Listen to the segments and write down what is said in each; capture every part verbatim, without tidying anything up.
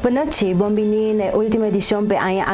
Buonasera, benvenuti alla ultima edizione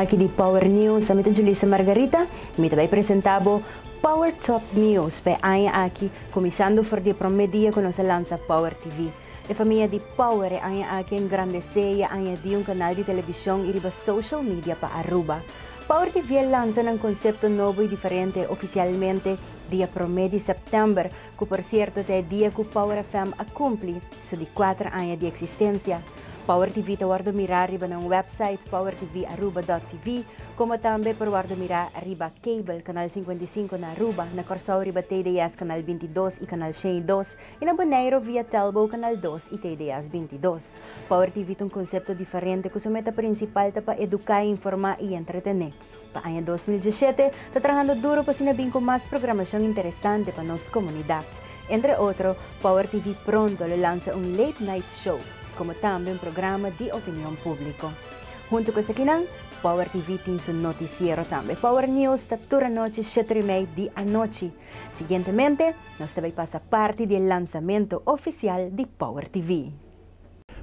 qui di Power News. Io sono Julissa Margarita e vi presento Power Top News qui, cominciando per il primo giorno con il lancio Power ti vu. La famiglia di Power è qui in grande serie di un canale di televisione e di social media per Aruba. Power ti vu lancia un concepto nuovo e differente ufficialmente dia primo di settembre, che per certo è il giorno che Power F M cumple su di quattro anni di esistenza. Power ti vu te guarda mirar riba ng website power t v aruba dot t v, como tambe per guarda mirar riba cable, canal cinquantacinque na Aruba, na Corsair riba T D S canal veintidós e canal seis dos, e na Bonaire via Telbo canal dos e T D S veintidós. Power ti vu tem um conceito diferente que sua meta principal é para educar, informar e entretener. Para ano dois mil e dezessete, está trabalhando duro para sinabing com mais programação interessante para nossa comunidade. Entre outros, Power ti vu pronto lhe lança um late night show, como também um programa de opinião pública. Junto com esse aqui, Power ti vu tem seu noticiero também. Power News está toda noite, sete e meia da noite. Seguintemente, nós também passa parte do lançamento oficial de Power ti vu.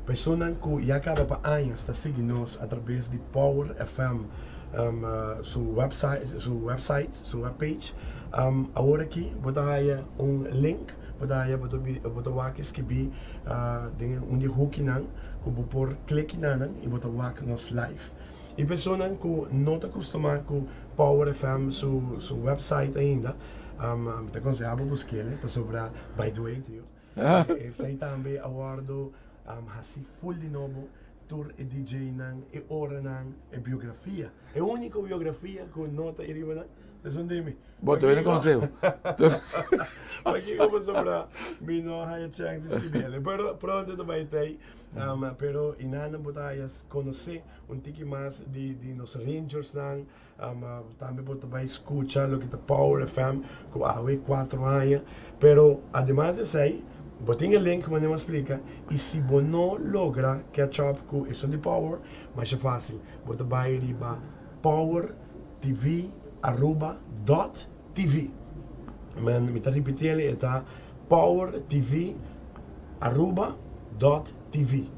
Pessoas que já cada ano estão seguindo através de Power F M, um, seu website, seu website, sua webpage. Um, agora aqui vou dar um link. Podaya boto boto wakis kibi dengan undi hooki nang kubupor click nanang iboto wak nos live. Ipesonan ku nota customa ku Power F M su su website ainda. Um, te aconselhava busquele para sobra by the way tio. Sei também awardo um hasi full de novo tour e D J nang e ora nang e biografia. É única biografia ku nota iriba. Eso dime. Vos te viene consejo. Aquí como sobra, mi no hay chances que viene. Pero pronto te va a ir. Pero en Ana Botallas conoce un tiki más de nuestros Rangers. También te va a escuchar lo que te Power F M, que hace cuatro años. Pero además de eso, botín el link, como me explica, y si vos no logra catch up con eso de Power, más fácil. Vos te va a ir a Power ti vu aruba dot t v. Men, mi ta repitele eta Power ti vu aruba dot t v.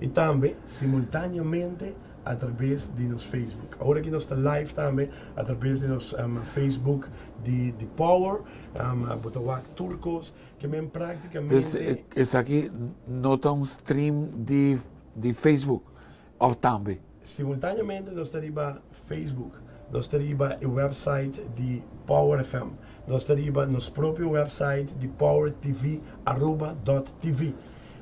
E também simultaneamente através de nosso Facebook. Agora que nós está live também através de nosso um, Facebook de, de Power, um, Botawak Turcos, que mesmo praticamente... Esse, esse aqui não está um stream de, de Facebook ou também? Simultaneamente nós estamos Facebook. Nós teríamos o website de Power F M. Nós teríamos nosso próprio website de power t v aruba dot t v.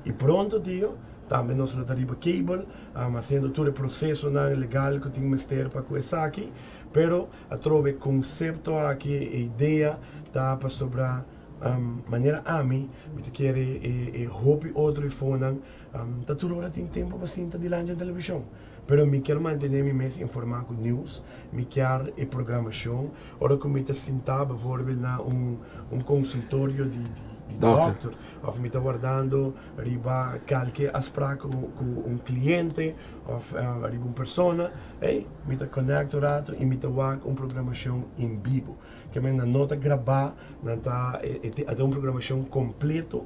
E pronto, tio, também nós teríamos cable, um, fazendo todo o processo não legal que tem que ter para começar aqui. Mas eu trouxe conceito aqui, a ideia tá, para sobrar um, maneira a mim, que quer e, e roupa outro e fone. Um, tá tudo hora tem tempo para sentar de lá na televisão. Pero me quero manter me mais informado com news, me quero e programação. Ora como me sentava, por exemplo, na um um consultório de, de, de doctor, ou me está guardando riba qualquer aspraco com um cliente ou uh, riba uma pessoa, ei, me está conectado e me está um programação em vivo, que me na nota gravar, na tá até um programação completo,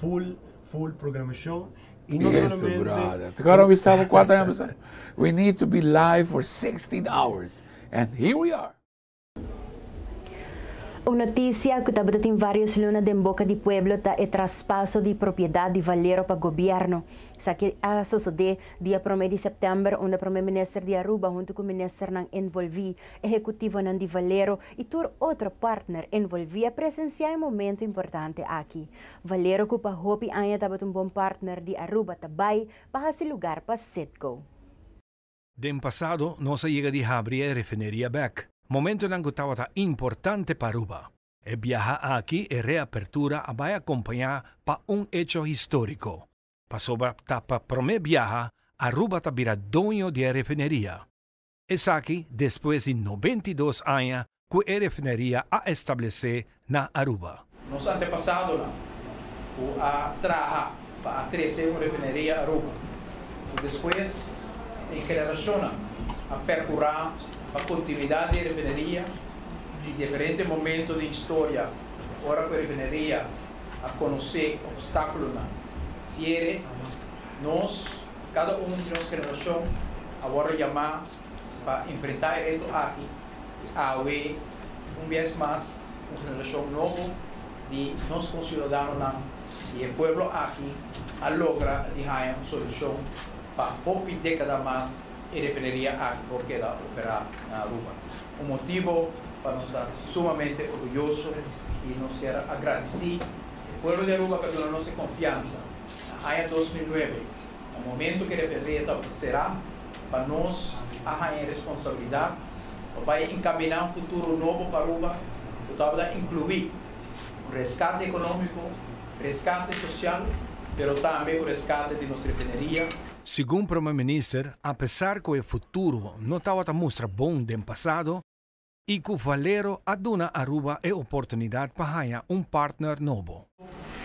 full full programação. Yes, brother. Together we need to be live for sixteen hours, and here we are. Una noticia que está en varios lunas de boca de pueblo está el traspaso de propiedad de Valero para el gobierno. Sa que a sucede día primeiro de setembro, onde o primeiro-ministro de Aruba junto com o ministro não envolvi, executivo não de Valero e tur outro partner envolvia presenciar um momento importante aqui. Valero que para hopi ainda estava um bom partner de Aruba tabay para esse lugar para CITGO. Den pasado, nossa llega de Habria refinería back. Momento en que estaba importante para Aruba. El viaje aquí y reapertura va a acompañar para un hecho histórico. Pasó para primer viaje, Aruba está dueño de la refinería. Es aquí, después de noventa y dos años, que la refinería ha establecido en Aruba. Los antepasados trabajaron para crecer una refinería en Aruba. Después, en generación, a percurar a continuidad de la refinería y diferentes momentos de historia. Ahora que la refinería a conocer obstáculos, cierre, nos cada uno tiene su relación. Ahora llamar para enfrentar esto aquí, a ver un vez más una relación nueva de nuestros ciudadanos y el pueblo aquí a lograr una solución para pocas décadas más y refinería aquí porque la opera en Aruba. Un motivo para estar sumamente orgullosos y nos quiero agradecer al pueblo de Aruba que donó nuestra confianza en el año dos mil nueve, el momento que refinería será para nos hacer responsabilidad para encaminar un futuro nuevo para Aruba, para incluir un rescate económico, rescate social, pero también un rescate de nuestra refinería. Según el primer ministro, a pesar que el futuro no estaba tan bom del pasado, y que Valero ha dado a Aruba la oportunidad para hallar un partner nuevo.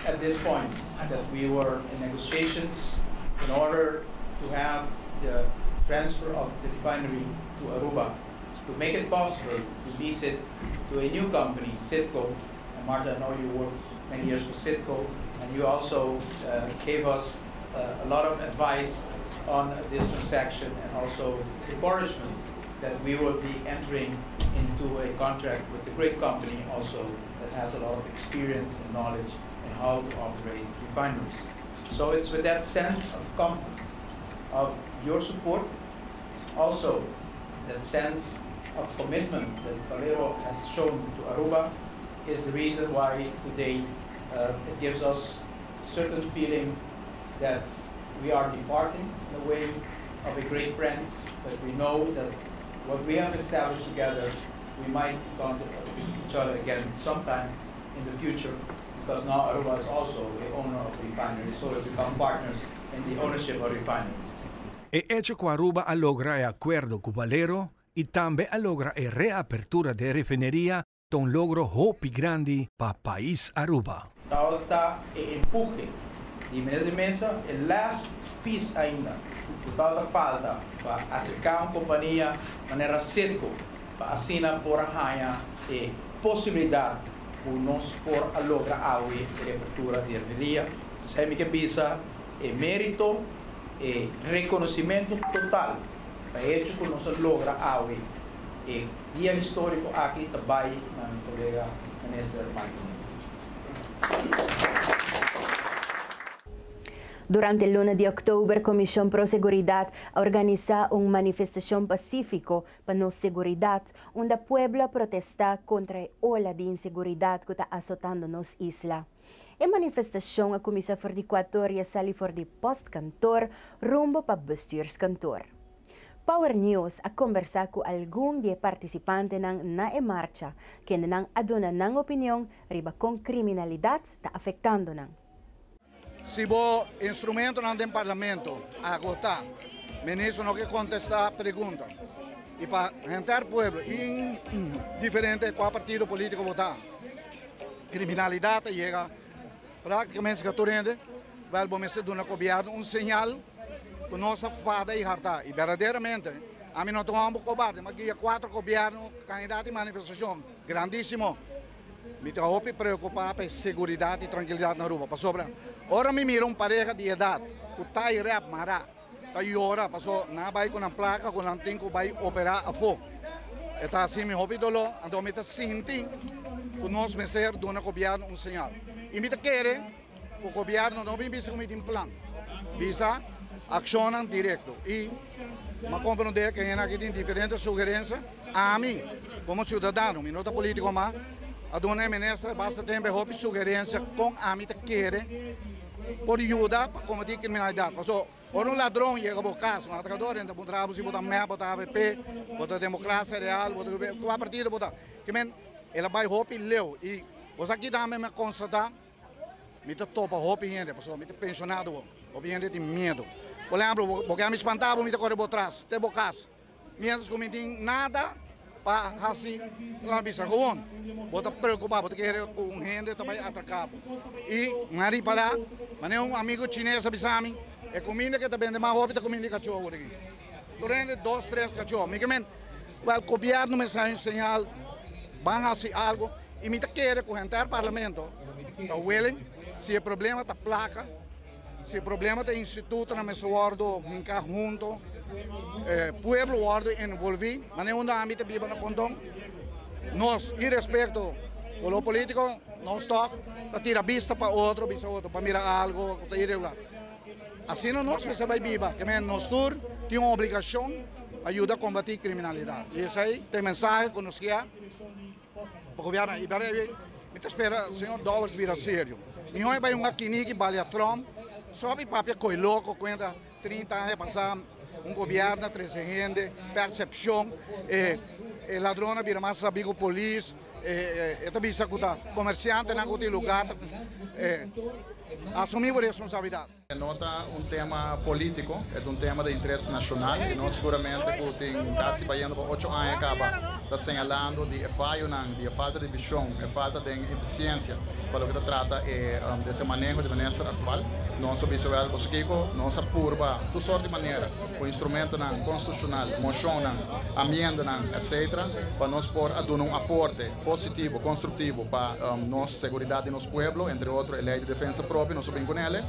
At this point, that we were in negotiations in order to have the transfer of the refinery to Aruba, to make it possible to lease it to a new company, CITGO. And Marta, I know you worked many years with CITGO, and you also uh, gave us uh, a lot of advice on this transaction and also encouragement that we will be entering into a contract with a great company also that has a lot of experience and knowledge in how to operate refineries. So it's with that sense of comfort, of your support, also that sense of commitment that Valero has shown to Aruba is the reason why today uh, it gives us certain feeling that we are departing in the way of a great friend, but we know that what we have established together, we might contact each other again sometime in the future, because now Aruba is also the owner of refineries, so we become partners in the ownership of refineries. El hecho que Aruba logra el acuerdo con Valero y también logra la reapertura de refinería, es un logro muy grande para el país Aruba. Ahora está el empuje de de Mesa, el last piece ainda, que todavía falta para acercar a una compañía de manera cerca, para así por haya eh, posibilidad por nos por lograr la reapertura de refinería. Se me piensa el mérito. Eh, reconocimiento total para el hecho que nosotros logramos hoy. Eh, día histórico aquí también con mi colega Ministro Mike de Mesa. Durante el lunes de octubre, Comisión Pro Seguridad organiza una manifestación pacífica para la seguridad, donde el pueblo protesta contra la ola de inseguridad que está azotando nuestra isla. En manifestación, a comisión por de Ecuatoria sale por de postkantoor rumbo para bestuurskantoor. Power News ha conversado con algunos de los participantes en la marcha, quienes han dado una opinión riba con criminalidad está afectando. Si vos instrumento en el Parlamento agotar, ministro no que contestar preguntas y para gente al pueblo en diferentes cuál partido político votar, criminalidad llega. Praticamente que torrente, vai bombear de uma cobiada, um sinal que nossa fada e harta. E verdadeiramente, a mim não tomamos cobarde, mas que quatro cobiadas candidatos em manifestação, grandíssimo. Me preocupa preocupar pela segurança e tranquilidade na Aruba. Passou para. Ora me mira um pareja de idade, o tai rap mara, tai ora passou na vai com a placa, com a antigo vai operar a fogo. Está assim me roubidolo, então me está sentindo que nós merecer de uma cobiada um sinal. Y me quiere que el gobierno no me vise con un plan. Visa, accionan directo. Y me comprende que hay diferentes sugerencias a mí, como ciudadano, mi nota político más, a donde me necesita, basta tener sugerencias con a mí que quiere por ayudar para combatir criminalidad. Ahora un ladrón llega por casa, un atacador, entra por un trabajo, si vota M E A, vota A V P, vota Democracia Real, vota cualquier partido, vota. Que men, él va a hopi leo. Pues aquí también me constata, me topa hopi gente, pues me pensionado, hopi gente tiene miedo. Por ejemplo, porque me espantaba, me corre por atrás, te bocas, mientras que me tiene nada para así, la visa jugón, bota preocupado, porque quiere un gente también atracado. Y Mari para, manejo un amigo chinés a bisami, es comida que te vende más hopi, te comida cachorro por aquí. Durante dos, tres cachorros, me dicen, el gobierno me señal, van a hacer algo. Y me quiere que gente al Parlamento, está willing, si el problema está placa, Si problema de instituto no me guardo, nunca junto, eh, pueblo guardo envolví, manejo un ámbito vivo en el condón. Nos, y respecto con los políticos, no está, tira vista para otro, vista para otro, para mirar algo irregular. Así no nos se va a vivir, que nosotros tiene una obligación de ayudar a combatir criminalidad. Y ese ahí, el mensaje que nos queda para el gobierno. Y para ahí, me espera, señor Dóvares, vira serio. Mi hoy va a un aquini que vale a Trump, só mi papi coi louco, cuenta trinta anos passar um governo, treze gente, percepção, eh, eh, ladrona vira mais amigo polícia, eh, eh, também sacuda, comerciante não tem lugar, eh, assumir a responsabilidade. Nota um tema político, é um tema de interesse nacional e nós seguramente tem quase baiano por oito anos acaba. Está señalando de fallo, de falta de visión, de falta de eficiencia para lo que se trata eh, um, de ese manejo de manera actual. No se observa el bosqueco, no se apurba de todas las maneras, con instrumentos constitucional, moción, enmienda, etcétera, para nos poder dar un aporte positivo, constructivo para um, nuestra seguridad de nuestro pueblo, entre otros, la ley de defensa propia, no se ven con él.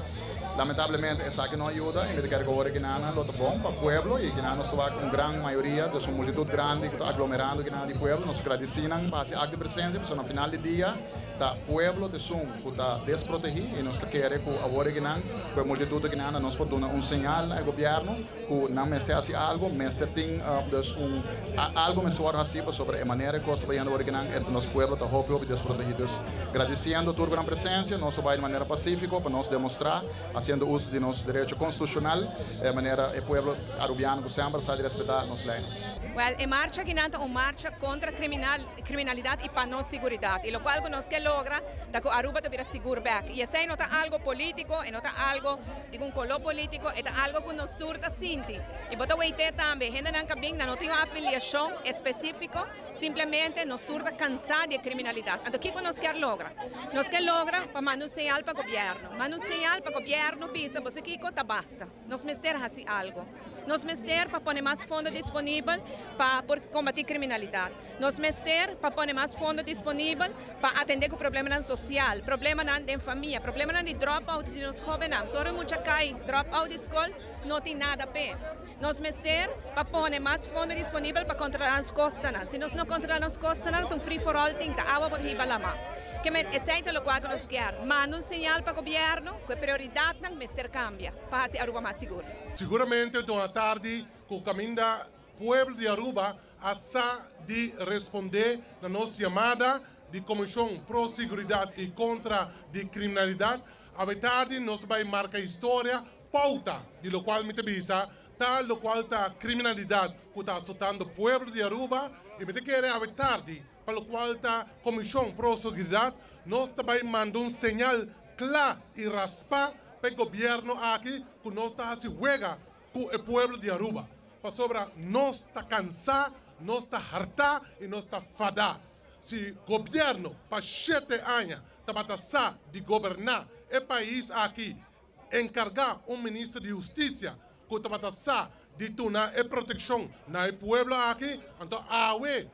Lamentablemente, esa que no ayuda, en vez de que ahora que nada lo tomen para el pueblo y que nada nos toca con gran mayoría de su multitud grande que está aglomerando que nada de pueblo, nos agradecinan para ese acto de presencia, pero al final del día, está pueblo de Zoom que está desprotegido y nos quiere que ahora que nada, pues multitud que nada nos pone un señal al gobierno que no me esté haciendo algo, me esté haciendo algo mejor así sobre la manera que está viendo ahora que nada, nuestro pueblo está joven y desprotegido. Agradeciendo tu gran presencia, nos va de manera pacífica para nos demostrar haciendo uso de nuestro derecho constitucional, de manera que el pueblo arubiano siempre sabe respetar nuestra ley. Bueno, well, marcha que nada, una marcha contra criminal, criminalidad y para no seguridad, y lo cual nos que logra que Aruba tuviera seguro back. Y ese no está algo político, no está algo de un color político, está algo que nos turta sinti. Y por otra también, gente no tiene afiliación específica, simplemente nos turta cansada de criminalidad. Entonces, ¿qué nos que logra? Nos que logra para manusear para el gobierno. Manusear para el gobierno, pisa, pues aquí está basta. Nos meter así algo. Nos meter para poner más fondos disponibles para combatir criminalidad. Nos meter para poner más fondos disponibles para atender con problemas sociales, problemas de familia, problemas de dropouts de los jóvenes. Sobre mucha calle, dropout de escuela, no tiene nada pe. Nos meter para poner más fondos disponibles para controlar las costas. Si nos no controlamos las costas, entonces free for all thing, agua por arriba la mano. Que me excepto lo cuatro nos guiar, mando un señal para el gobierno que prioridad no meter cambia para hacer Aruba más segura. Seguramente, durante la tarde, con caminda pueblo de Aruba hasta de responder a nuestra llamada de Comisión Pro Seguridad y contra de criminalidad. A la tarde nos va a marcar historia, pauta, de lo cual me te pisa, tal lo cual está criminalidad que está azotando el pueblo de Aruba y me te quiere a la tarde, para lo cual está Comisión Pro Seguridad, nos va a mandar un señal claro y raspa para el gobierno aquí que no está así juega con el pueblo de Aruba. Para sobra, no está cansado, no está harta y no está fada. Si el gobierno, para siete años, está de gobernar el país aquí, encargar un ministro de justicia, que está de tener la protección del pueblo aquí, entonces, ah, we,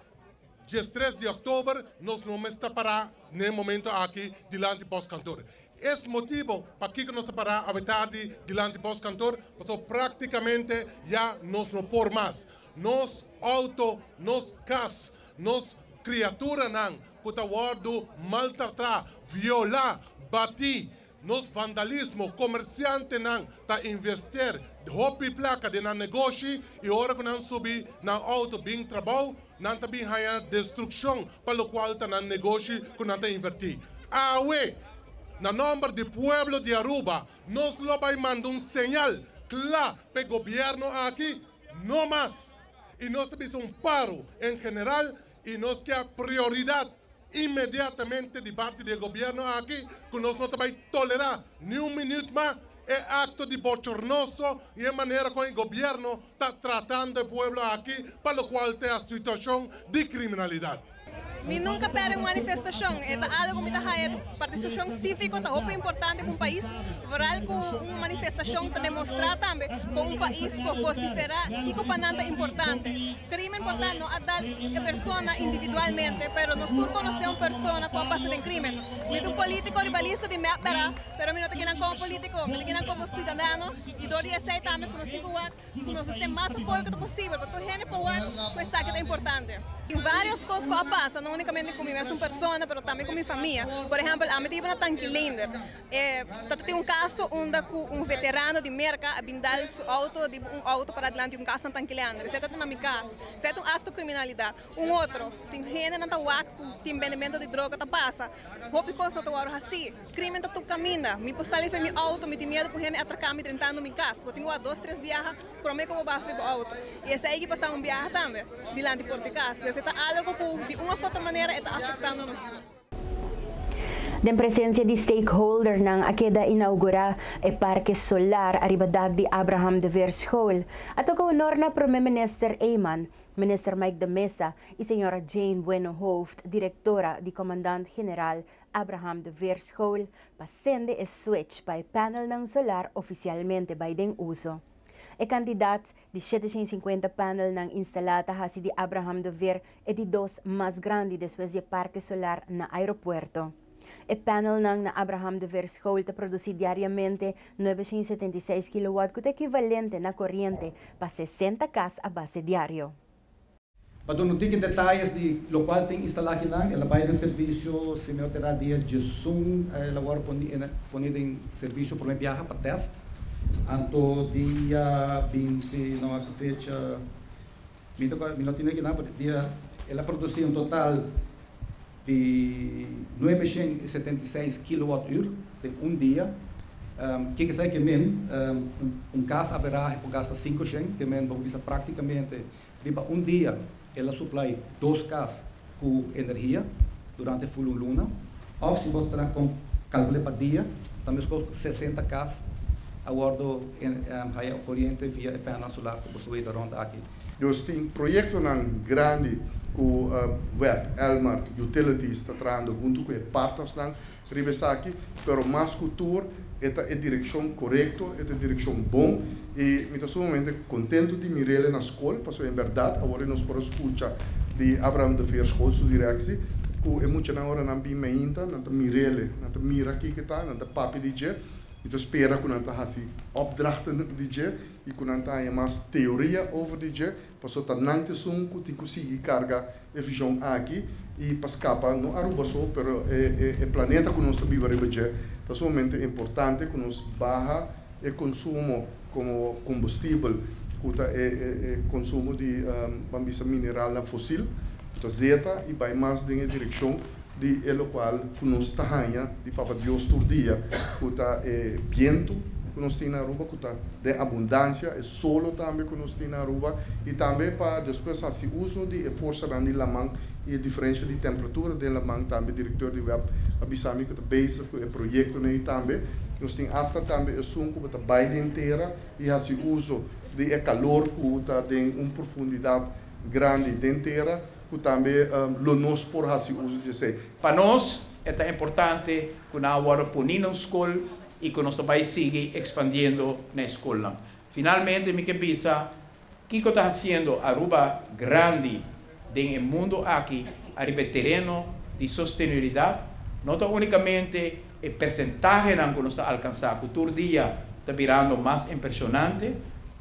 dieciséis de octubre, nos no está para en el momento aquí, delante de los cantores. Es motivo para que nos para a tarde delante del cantor, porque prácticamente ya nos no por más. Nos auto, nos cas, nos criaturas nan, que guardo, maltratar, violar, batir, nos vandalismo, comerciante nan, ta investir, hopi placa de nan negocio y ahora que nan subir nan auto bien trabajo, nan también hay destrucción para lo cual ta nan negocio que nan ta invertir. Ah, we. En el nombre del pueblo de Aruba, nos lo va a mandar un señal claro para el gobierno aquí, no más. Y nos hizo un paro en general y nos queda prioridad inmediatamente de parte del gobierno aquí, que nos no va a tolerar ni un minuto más el acto de bochornoso y la manera como el gobierno está tratando al pueblo aquí, para lo cual está la situación de criminalidad. mi nunca perdem manifestação. É algo muito raio, participação cívica é muito importante para um país. Veralco uma manifestação para demonstrar também como um país pode vociferar e como nada importante. Crime importante não é dar a pessoa individualmente, mas nós todos conhecemos pessoas que passam em crime. Mas um político rivalista de minha para, mas eu não te quero como político, me te quero como cidadão e dou esse também para nós divulgar, para nós ter mais apoio que possível, para toda gente poder pensar que é importante. Em várias coisas que passam, não unicamente comigo, mas com pessoas, mas também com minha família. Por exemplo, a medida na Tanquilinder, tem um caso onde um veterano de merca abindou seu auto, um auto para adelante de um caso em Tanquilinder. Isso é uma casa, isso é um acto de criminalidade. Um outro, tem gente na Tawak tem vendimento de droga que passa. Houve coisas que eu assim, crime que eu caminho, me posso sair para meu auto, me tenho medo que gente atracar, me tentando minha casa. Eu tenho dois, três viagens, prometo que eu vou para o auto. E essa aí que passar um viagem também, de lá de Porto Casa. Está algo que, de uma certa maneira, está afetando a nós. Den presencia di stakeholder ng akeda inaugura e parque solar arribadag di Abraham de Vries School. At ako honor na Prime Minister Eman, Minister Mike de Mesa y Señora Jane Wynn Hove, Directora di Comandante General Abraham de Vries School, pasende e switch by panel ng solar oficialmente by deng uso. E candidat di setecientos e cinquenta panel ng instalata hasi di Abraham de Vries e di dos mas grandi después di parque solar na aeropuerto. El panel ng na Abraham de Vries School te produce diariamente novecientos setenta y seis kilowatt, que es equivalente na corriente para sesenta casas a base diario. Para no tener detalles de lo cual tem instalado aquí, el apoyo de servicio se me alterará día de zoom, el labor ponido en servicio por mi viaje para test, anto día veinte, no hay fecha, no tiene que nada, porque él ha producido un total de novecientos setenta y seis kilowatt-hora de un día. Um, que quer dizer que men, um, um caso average por gasta cinco cento, também vamos dizer praticamente, para um dia, ela supply dois casas com energia durante a full luna. Ou se você calcular para dia, também com sessenta casas, aguardo em um, corriente via o painel solar que você vê ronda aqui. Dus tem projeto nan grande com uh, Web, Elmer, Utilities, está tratando junto com partners nan Ribesaki, pero mais cultura, esta é a direção correta, esta é a direção bom e me estou sumamente contento de mirarle na escola, porque em verdade agora nós podemos escutar de Abraham de Vries School sua direção, que é muito na hora não bem ainda, não mirarle, não mira aqui que está, não papi D J. Então espera que não está assim opdrachten de dia e que não está mais teoria over de dia, para só estar não te som que te consiga carga e visão aqui e para escapar não Aruba só, pero é é planeta que nós vivemos de dia. Então somente é importante que nós baixa o consumo como combustível, que é consumo de vamos mineral fóssil, então zeta e vai mais na direção de lo cual que nos tajaña de Papa Dios turdía, que está eh, viento que nos tiene Aruba, que está de abundancia, es solo también que nos tiene Aruba, y también para después hacer uso de fuerza de la mano y la diferencia de temperatura de la mano, también director de Web Abisami, que está bezig con el proyecto ahí también, nos tiene hasta también el sun que está baile entera y hace uso de calor que está de una profundidad grande de entera, que também um, nós por assim uso de ser. Para nós é importante que nós ponhamos na escola e que nosso país siga expandindo na escola. Finalmente, me que pensa, o que está fazendo Aruba grande no mundo aqui, Aruba terreno de sustentabilidade, não tá unicamente o percentagem que nós alcançamos, que todo dia está virando mais impressionante,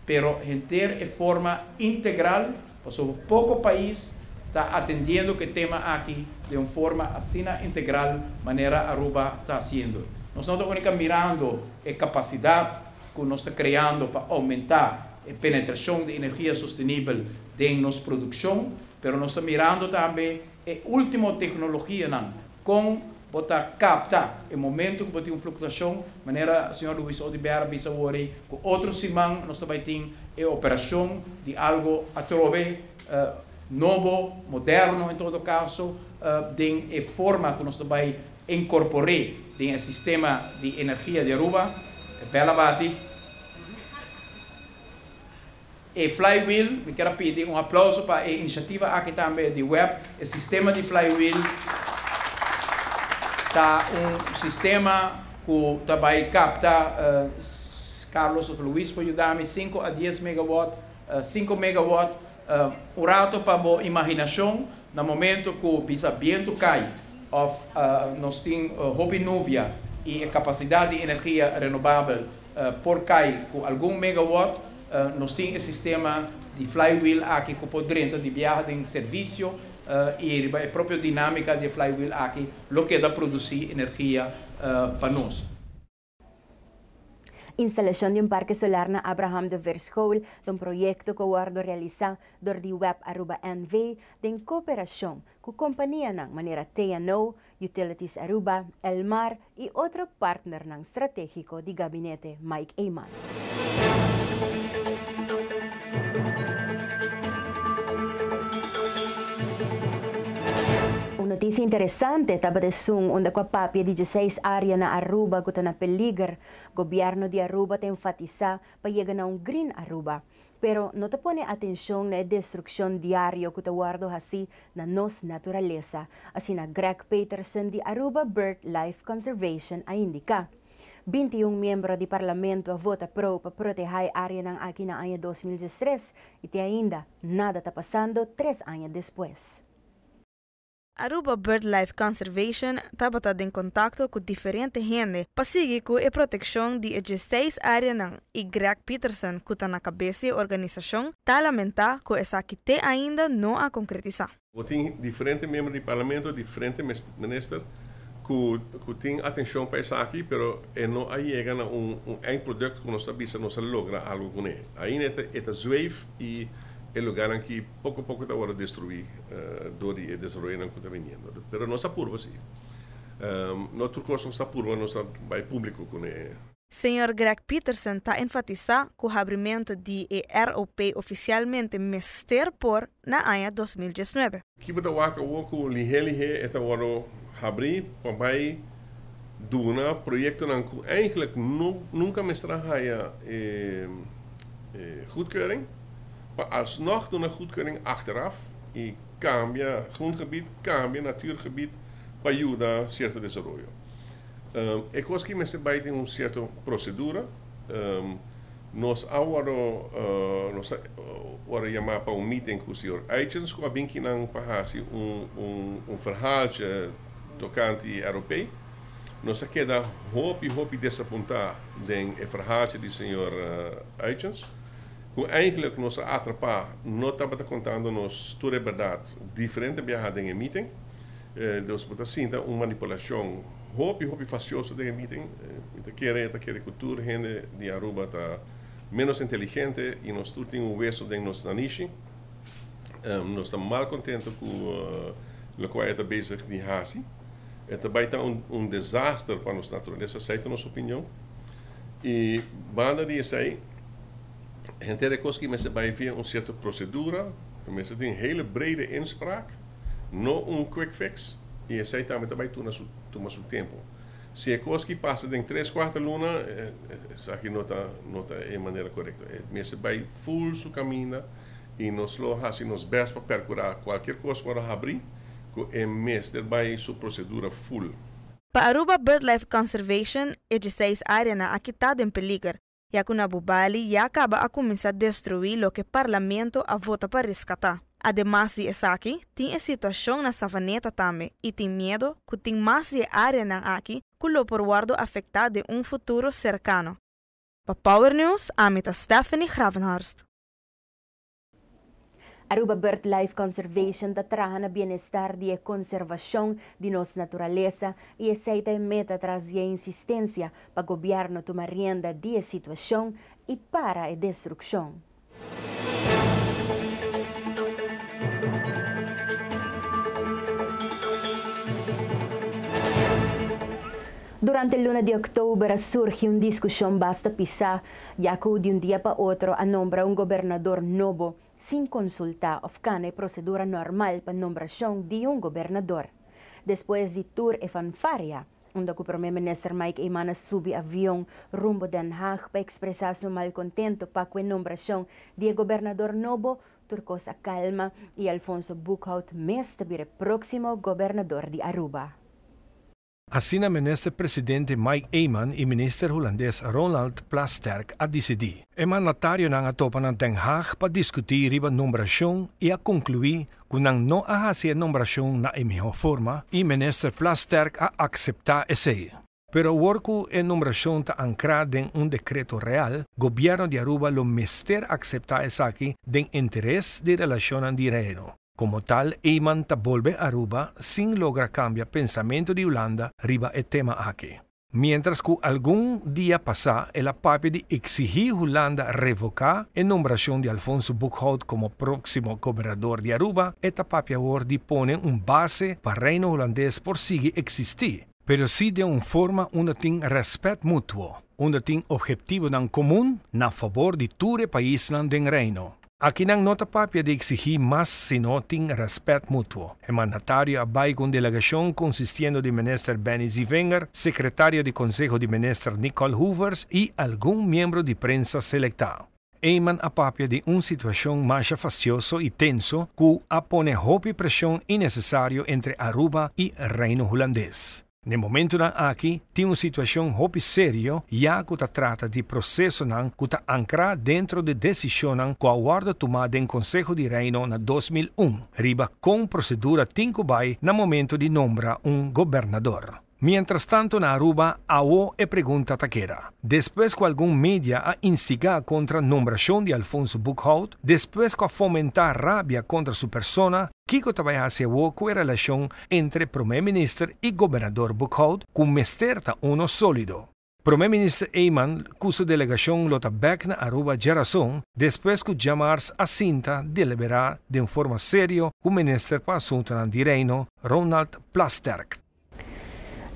mas ter a forma integral, porque um pouco país está atendiendo que tema aquí de una forma así integral, manera Aruba está haciendo. Nosotros únicamente mirando la capacidad que nos está creando para aumentar la penetración de energía sostenible de nuestra producción, pero nos está mirando también la última tecnología, con para captar el momento que hay una fluctuación, de manera, señor Luis Odibera, Bisawori, que otro semana nos está haciendo la operación de algo a través uh, novo, moderno em todo caso, uh, de é forma que nós vai incorporar o sistema de energia de Aruba. É bela bate. e Flywheel. Eu quero pedir um aplauso para a iniciativa aqui também de web. O sistema de Flywheel está um sistema que também capta, uh, Carlos ou Luiz, para ajudar-me, cinco a dez megawatts, uh, cinco megawatts, uh, um rato para a imaginação, no momento que o vento cai, ou uh, nós temos uh, roupa nuvia e a capacidade de energia renovável uh, por cai com algum megawatt, uh, nós temos o sistema de Flywheel aqui que podrenta de viagem em serviço uh, e a própria dinâmica de Flywheel aqui, o que dá produzir energia uh, para nós. Instalación de un parque solar na Abraham de Vries School, de un proyecto que guardo realizado por la Web Aruba N V, en cooperación con compañía de manera T N O, Utilities Aruba, El Mar y otro partner estratégico de Gabinete Mike Eman. Notícia interessante é que são onde a papia de dezesseis áreas na Aruba que estão em peligro. O governo de Aruba tem enfatizado para chegar a um Green Aruba. Pero não te põe atenção na destruição diária que te guardo assim na nossa natureza, assim a Greg Peterson de Aruba Birdlife Conservation a indica. vinte e um membros do parlamento a vota pro para proteger a área na aqui na ano dois mil e dezesseis e ainda nada está passando três anos depois. Aruba Birdlife Conservation está em contato com diferentes gente para seguir com a proteção de dezesseis áreas e Greg Peterson, que está na cabeça da organização, está a lamentar que essa que ainda não a concretizar. Tem diferentes membros do parlamento, diferentes ministros que têm atenção para essa aqui, mas não chegam a um, um produto que nós sabemos não logra algo com ele. Ainda está suave e é um lugar que pouco a pouco está agora destruir dor e desenvolvimento que está vindo. Mas não está purva, sim. Nosso curso não está purva, não está bem público com ele. senhor Greg Peterson está enfatizando que o abrimento de E R O P oficialmente mester por na ano dois mil e dezenove. Aqui está o que o L G L G está agora abrir para duna projeto que ainda nunca mestraja goedkeuring. Maar alsnog doen een goedkeuring achteraf. En cambia grondgebied, cambia natuurgebied, para ayuda a cierto desarrollo. Ik was que me se baita en un cierto procedura. Um, nos ahora, uh, nos ahora llamar para un meeting com o senhor Eitjens, com a binki nang pahasi un, un, un verhaaltje tocante europeu. Nos queda hopi hopi desapuntar den e verhaaltje do senhor uh, Eitjens. Com eigenlijk nossa atrapalha, não estava contando nos toda a verdade, diferente viagem em meeting, dos portanto uma manipulação, hopi hopi faciosa de meeting, então querer, então querer cultura, gente de Aruba está menos inteligente e nós tudo tem um verso de nossa niche, nós estamos mal contentes com o que é da base de Hasi, é também tá um um desastre para nossa natureza, aceita nossa opinião e banda de aí gente de coisas que me se vai via um certo procedura, me se tem hele brede inspraak, não um quick fix e essa aí também também toma seu toma seu tempo. Se é coisa que passa em três quarta luna, isso aqui não tá não tá de maneira correta. Me se vai full su caminho e nos loja assim nos best para percurar qualquer coisa para abrir, que é mestre vai sua procedura full. Para Aruba Birdlife Conservation, é dezesseis áreas aqui tá em peligro. Ya que una bubali ya acaba a comenzar a destruir lo que el Parlamento a vota para rescatar. Además de eso aquí, tiene situación en la savaneta también y tiene miedo que tiene más de área aquí que lo por guardo afecta de un futuro cercano. Para Power News, amita Stephanie Gravenhorst. Aruba Birdlife Conservation está trabajando en el bienestar y la conservación de nuestra naturaleza y esa es la meta tras la insistencia para el gobierno tomar rienda de la situación y para la destrucción. Durante el lunes de octubre surge una discusión basta pisar, ya que de un día para otro a nombra un gobernador nuevo, sin consultar ofcana y procedura normal para nombración de un gobernador. Después de tour e fanfaria, Omdat o primeiro-ministro Mike Eman subiu avião rumbo Den Haag para expressar seu malcontento para a nomeação de governador novo, Turcosa Calma e Alfonso Boekhoudt, mês de próximo governador de Aruba. Assim, o ministro-presidente Mike Eman e o ministro holandês Ronald Plasterk a decidir. Eman natário na atopa na Den Haag para discutir sobre a nomeação e a concluir que não há a nomeação na melhor forma e o ministro Plasterk a aceitar esse. Pero worku en nomeación ta ancrada en un decreto real, gobierno de Aruba lo mester acepta es aquí den interés de relación andireno. Como tal, Eman ta volve Aruba sin lograr cambiar pensamiento de Holanda riba el tema aquí. Mientras que algún día pasa, el apape de exigir Holanda revocar en nomeación de Alfonso Boekhoudt como próximo gobernador de Aruba, esta papia ordi pone un base para reino holandés por sigue existir. Pero sí de una forma una tiene respeto mutuo, una tiene objetivo en común na favor de todo país del reino. Aquí no nota papia de exigir más sino tiene respeto mutuo. El mandatario abai con delegación consistiendo de ministro Benny Zivinger, secretario de consejo de ministro Nicole Hoovers y algún miembro de prensa selecta. Eman a papia de una situación más facioso y tenso que apone hopi presión innecesario entre Aruba y reino holandés. No momento aqui, tem uma situação muito séria, já que se trata de processo que está ancrado dentro de decisão que aguarda tomada em Conselho de Reino na dois mil e um, riba com procedura cinco by no momento de nombrar um governador. Mientras tanto, na Aruba, a O é pergunta taquera. Depois que algum mídia a instigar contra a nomeação de Alfonso Boekhoudt, depois que a fomentar rábia contra sua persona, Kiko também hace O com a relação entre primeiro-ministro e governador Boekhoudt, com mesterta uno sólido. Primeiro-ministro Eman, cuja delegação lota back na Aruba geração, depois que chamar-se a cinta, deliberar de uma forma séria o ministro para assunto de reino, Ronald Plasterk.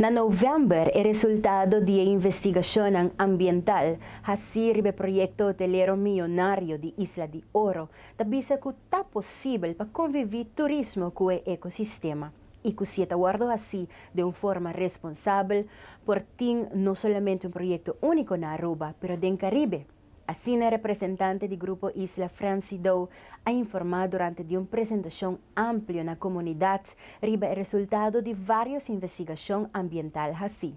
Na novembro, o resultado da investigação ambiental recebe o projeto hotelero milionário de Isla de Ouro, que avisa que está possível para conviver turismo com o ecossistema e que se guarda assim de uma forma responsável por ter não somente um projeto único na Aruba, mas no Caribe. Assim, o representante do grupo Isla Francidou ha informado durante uma apresentação ampla na comunidade riba o resultado de várias investigações ambientais assim.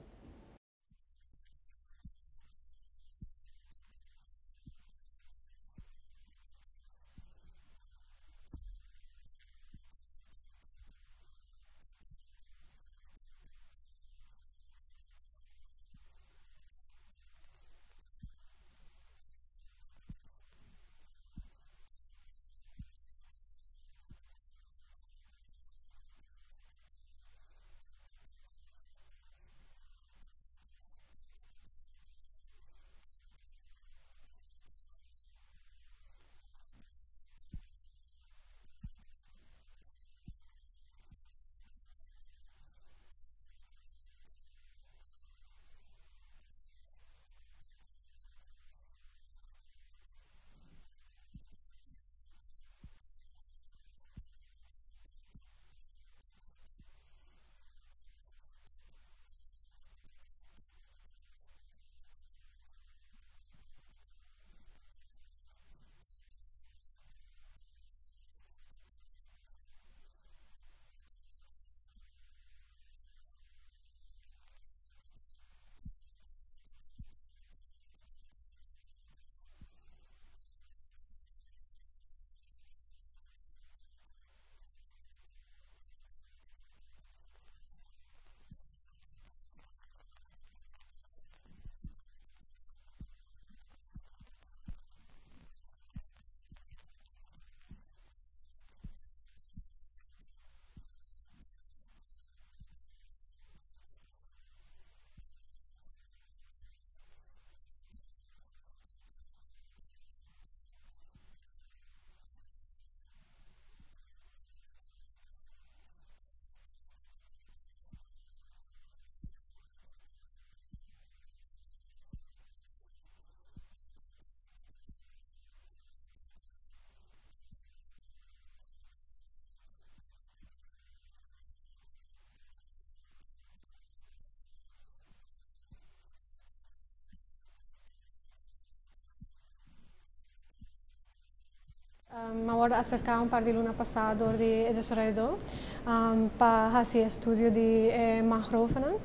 ahora acercaron para el luna pasado de desarrollador um, para hacer estudio de eh, macrófono.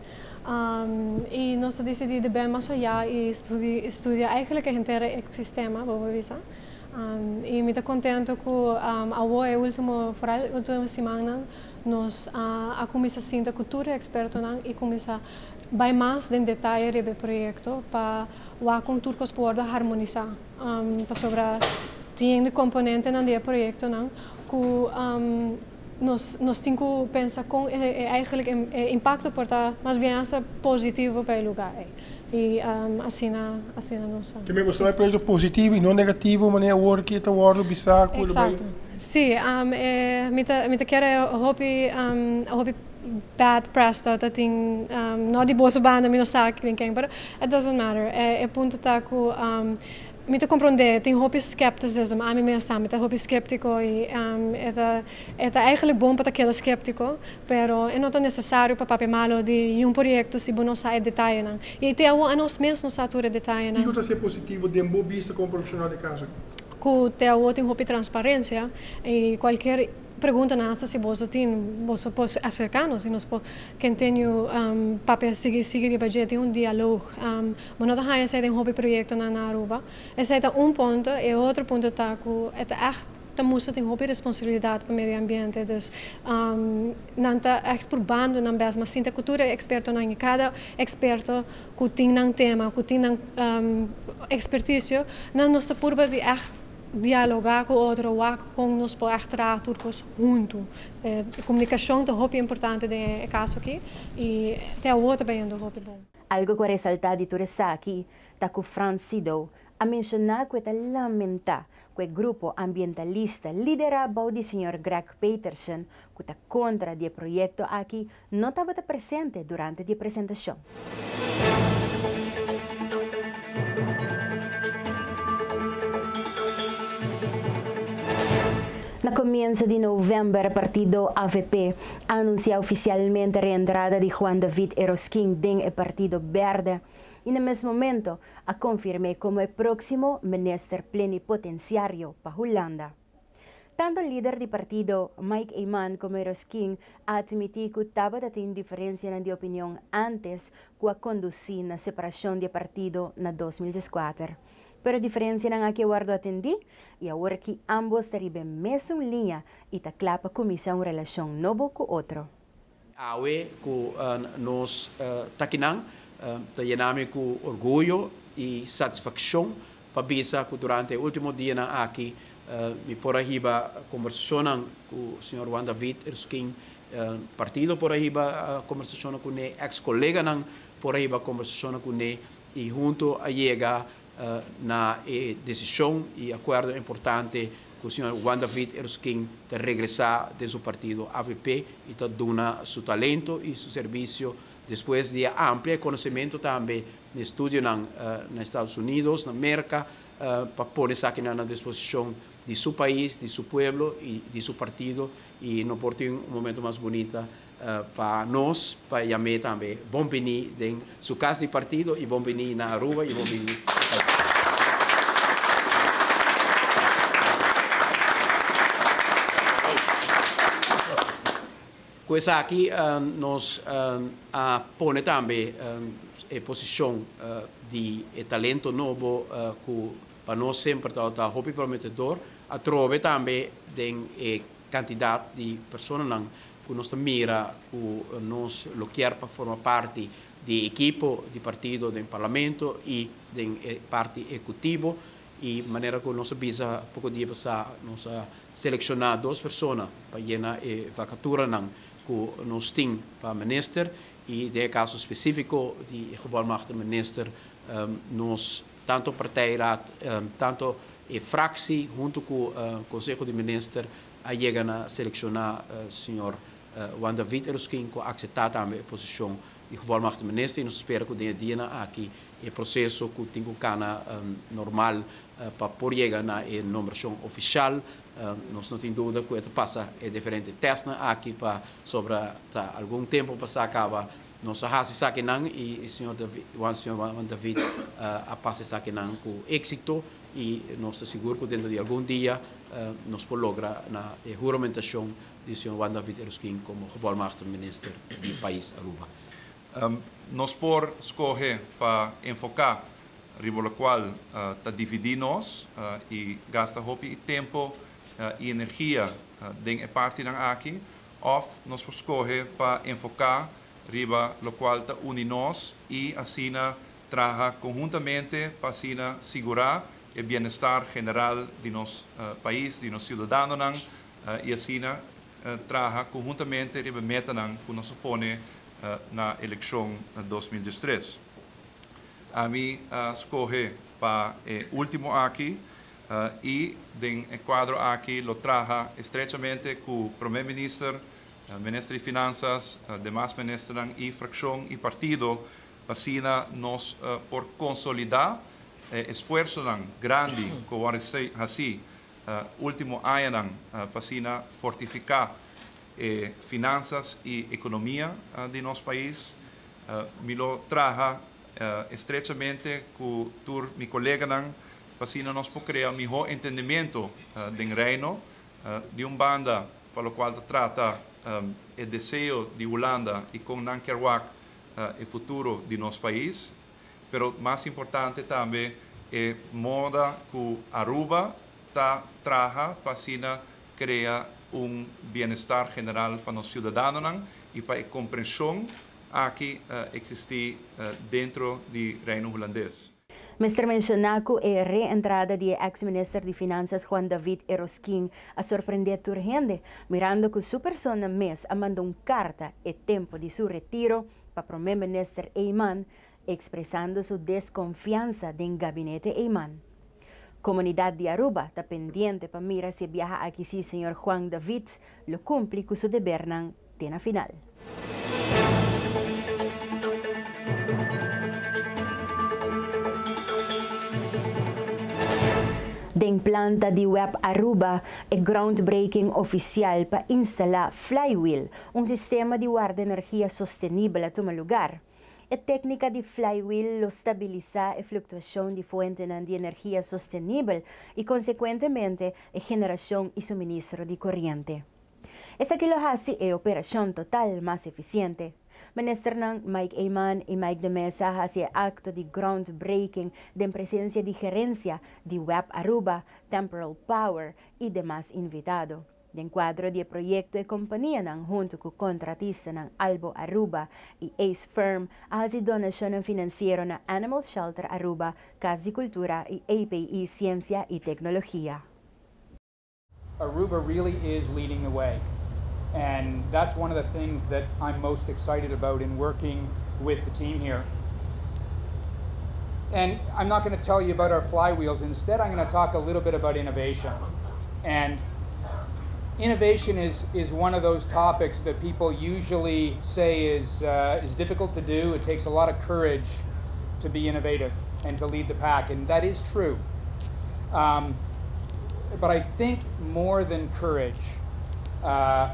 Um, y nos decidimos ver más allá y estudiar estudi que entero el sistema, vamos a ver. Um, y me está contento que um, ahora la última, última semana nos ha comenzado a hacer cultura experta y comenzar a más en detalle del proyecto para que turcos puedan armonizar um, para sobre tiene componentes en el proyecto ¿no? que um, nos, nos tienen que pensar con eh, el eh, impacto porta más bien hasta positivo para el lugar. Eh. Y um, así na, así na nos. Que me gustó el proyecto positivo y no negativo, manera World Kiteboarding League, bisaco. Exacto. Sí, um, eh, me te, me te quiero hobby, um, hobby bad press that I think um, no de boas bandas, me no saco ninguém, pero it doesn't matter. Eh, el punto está que um, me te compreende, tem hobby skepticism, a mim me assume, tem hobby skeptico e um, é é eigenlijk bom para aquele skeptico, pero é não tão necessário para papel malo de um projeto se não sai detalhe não. E até a nós mesmos satura detalhe não. Digo que é positivo de um bom vista como profissional de casa. Que tem o tem hobby transparência e qualquer pergunta nós se você tem, você pode acercar-nos e nós pode quem tem o um, papel seguir seguir e budget um diálogo. Um, mas nós temos esse é um hobby projeto na Aruba. Esse é um ponto e outro ponto está que é echt temos tem hobby responsabilidade para o meio ambiente, dus um, não tá echt por bando não bem, mas sim a cultura experto não em cada experto que tem um tema, que tem um expertício, não nos purba de echt dialogar com outro, com nos poder tratar turcos junto. É, a comunicação é muito importante nesse caso aqui e tem outro bem muito bom. Algo que resaltar de Turessa aqui, tá que o Francido a mencionar que está lamentar que o grupo ambientalista liderado pelo senhor Greg Peterson, que está contra o projeto aqui, não estava presente durante a apresentação. A comienzo de novembro, o partido A V P anuncia oficialmente a reentrada de Juan David Eroskin en el Partido Verde. Y en el mismo momento, a confirmé como el próximo ministro plenipotenciario para Holanda. Tanto el líder del partido, Mike Eman, como Eroskin, admitieron que estaba teniendo diferencia de opinión antes que conducir la separación del partido en dos mil cuatro. Pero diferencia na que guardo atendí e agora que ambos teribem mesmo linha e tá clara para começar uma relação novo com outro. Awe ku nos takinang tayenami ku orgulho e satisfação para bisa ku durante o último dia na aqui me por arriba conversação com o senhor Juan David Eroskin partido por arriba conversação com ne ex colega nang por arriba conversação com ne e junto a chega Uh, na eh, decisão e acordo importante com o senhor Juan David Eroskin de regressar de seu partido A V P e de donar seu talento e seu serviço depois de amplo conhecimento também no estudo nos uh, Estados Unidos, na América, uh, para pôr-se aqui na disposição de seu país, de seu povo e de seu partido e não por ter um momento mais bonito uh, para nós, para Yamé também. Bom venir em sua casa de partido e bom venir na Aruba e bom venir. Pues aquí uh, nos uh, pone también en uh, posición uh, de talento nuevo uh, que para nosotros siempre está muy prometedor. A través también de eh, cantidad de personas que nos mira, que nos lo quiere para formar parte del equipo de partido, del parlamento y del eh, parte ejecutivo. Y de manera que nos avisa, poco día pasado, nos ha seleccionado dos personas para llenar eh, vacatura. Que nos tiene para minister y de caso específico de gevolmachtigde minister um, nos tanto partijraad um, tanto e fractie junto con uh, consejo de minister a llegan a seleccionar uh, señor uh, Juan David Eroskin que acepta también la posición de gevolmachtigde minister y nos espera que de día aquí el proceso que tengo cana um, normal uh, para por llegar a la nombración oficial. Uh, nós não temos dúvida que isso passa é diferente testa aqui para sobre tá, algum tempo para acaba nossa raça saquenang e o senhor David, o senhor Juan David uh, a passe saquenang com êxito e nós seguro que dentro de algum dia uh, nós podemos lograr na juramentação do senhor Juan David Eroskin como Primeiro-Ministro do país Aruba. Um, nós por escolher para enfocar ribola qual está uh, dividindo nós uh, e gasta roupa e tempo uh, e energia uh, de é parte da aqui, ou nós por escolher para enfocar riba lo qual está unindo nós e assim trabalha conjuntamente para assim segurar o bem-estar geral de nosso uh, país, de nossos cidadãos uh, e assim uh, trabalha conjuntamente riba meta que nos põe uh, na eleição de dois mil e treze. A mim uh, escolhe para o último aqui uh, e den o quadro aqui lo trabalha estreitamente com o primeiro-ministro, ministro de Finanças, demais ministros e fracção e partido, assim nós uh, por consolidar eh, esforços grande que o assim uh, último ano uh, para fortificar eh, finanças e economia uh, de nosso país. Uh, me lo traja uh, estreitamente com tur mi colega para assim nós por criar melhor entendimento uh, do reino uh, de um banda para o qual trata Um, o desejo de Holanda e com não quer o uh, futuro de nosso país, pero mais importante também é moda que Aruba tá traja para assim criar um bem-estar geral para nossos cidadãos e para a compreensão aqui uh, existe uh, dentro do reino holandês. Mister Mencionaco é a reentrada de ex-ministro de Finanças Juan David Eroskin a surpreender urgente, mirando que sua persona mes a mandou uma carta e tempo de seu retiro para o primeiro-ministro Eman, expressando sua desconfiança do gabinete Eman. A comunidade de Aruba está pendente para mirar se viaja aqui se o senhor Juan David lo cumpre com seu dever na tena final. Den planta de Web Aruba é groundbreaking oficial para instalar Flywheel, um sistema de guarda energia sostenível a tomar lugar. A técnica de Flywheel estabiliza a flutuação de fontes de energia sostenível e, consequentemente, a geração e suministro de corrente. Essa que lo hace é a operação total mais eficiente. Ministro Mike Eman e Mike de Mesa fazem acto de groundbreaking em presença de gerência de Web Aruba, Temporal Power e demais invitados. No quadro de projeto, a companhia, junto com o contratista Albo Aruba e Ace Firm, fazem donação financeira na Animal Shelter Aruba, Casa de Cultura e A P I Ciência e Tecnologia. Aruba really is leading the way. And that's one of the things that I'm most excited about in working with the team here. And I'm not going to tell you about our flywheels. Instead, I'm going to talk a little bit about innovation. And innovation is, is one of those topics that people usually say is, uh, is difficult to do. It takes a lot of courage to be innovative and to lead the pack. And that is true. Um, but I think more than courage, uh,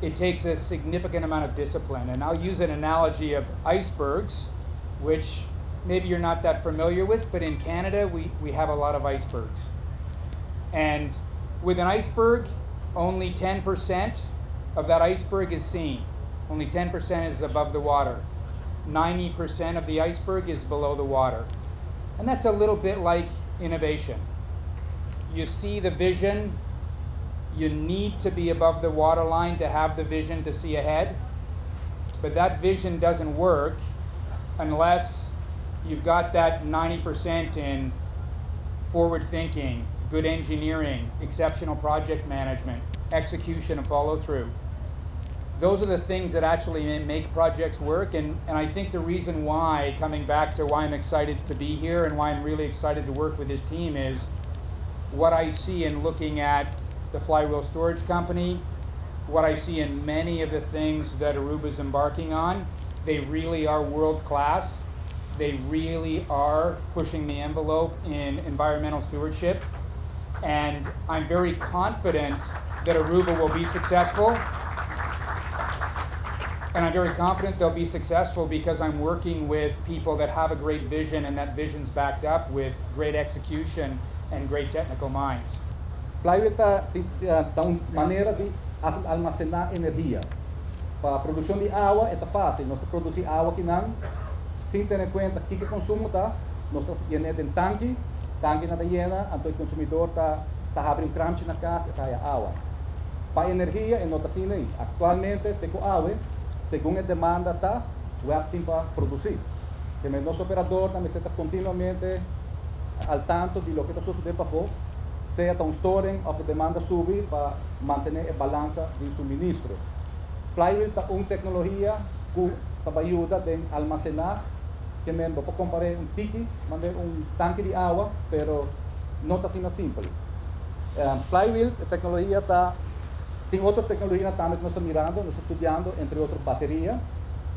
it takes a significant amount of discipline. And I'll use an analogy of icebergs, which maybe you're not that familiar with, but in Canada, we, we have a lot of icebergs. And with an iceberg, only ten percent of that iceberg is seen. Only ten percent is above the water. ninety percent of the iceberg is below the water. And that's a little bit like innovation. You see the vision. You need to be above the waterline to have the vision to see ahead. But that vision doesn't work unless you've got that ninety percent in forward thinking, good engineering, exceptional project management, execution and follow through. Those are the things that actually make projects work. And, and I think the reason why, coming back to why I'm excited to be here and why I'm really excited to work with this team, is what I see in looking at the Flywheel Storage Company, what I see in many of the things that Aruba's embarking on. They really are world class. They really are pushing the envelope in environmental stewardship. And I'm very confident that Aruba will be successful. And I'm very confident they'll be successful because I'm working with people that have a great vision, and that vision's backed up with great execution and great technical minds. Flywheel dá uma maneira de almacenar energia. Para a produção de água é fácil. Nós produzimos água que não, sem ter em conta que que consumo está. Nós temos um tanque, tanque não está llena, então o consumidor está tá abrindo cramp na casa, está a água. Para energia, nós temos aí. Atualmente, temos água, segundo a demanda está, o app tem para produzir. Também nosso operador também está continuamente al tanto de lo que está sucedendo para fora. Seja um storing of demanda subir para manter a balança de suministro. Flywheel é uma tecnologia que ajuda a almacenar, que mesmo para comparar um tiki, mandar um tanque de água, pero não está sendo simples. Um, Flywheel, a tecnologia está, tem outra tecnologia também que nós estamos mirando, nós estamos estudando, entre outras bateria,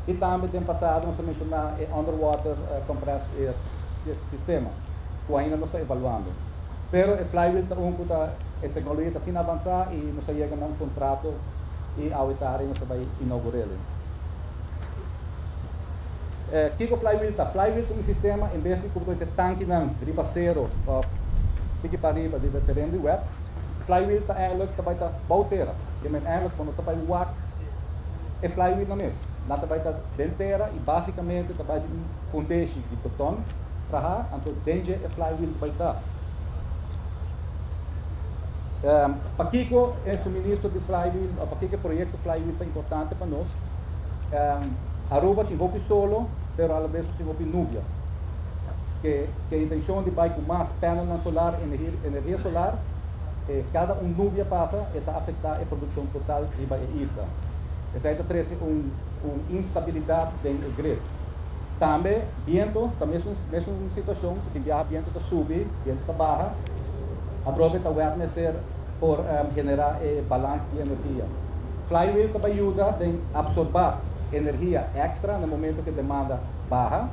e também tem passado nós mencionar o underwater uh, compressed air sistema, que ainda não está evaluando. Pero o Flywheel está um a tecnologia está sem avançar e nós chega a um contrato e ao etário nós vai inaugurar ele. Eh, que o Flywheel está? Flywheel é um sistema, em vez de ter tanque não, riba zero, de que para riba, de terreno de web, Flywheel está eigenlijk também está bauteira, que é eigenlijk quando está para o W A C, é Flywheel não é. Não também está denteira e basicamente também de um fundeixe de botão, traha, então dentro é Flywheel também está. Um, para que o suministro de Flywheel, para que o projeto Flywheel está importante para nós, um, Aruba tem roupa solo, mas às vezes tem roupa nubia. Que, que a intenção de vai com mais painel solar, energia, energia solar, eh, cada um nubia passa e está afetada a produção total riba e isla. Isso aí traz uma um instabilidade do grid. Também, vento, também é uma situação que viaja vento está subindo, vento está baixa. Aproveita o web mecer por um, generar eh, balanço de energia. Flywheel também ajuda a absorver energia extra no momento que a demanda baixa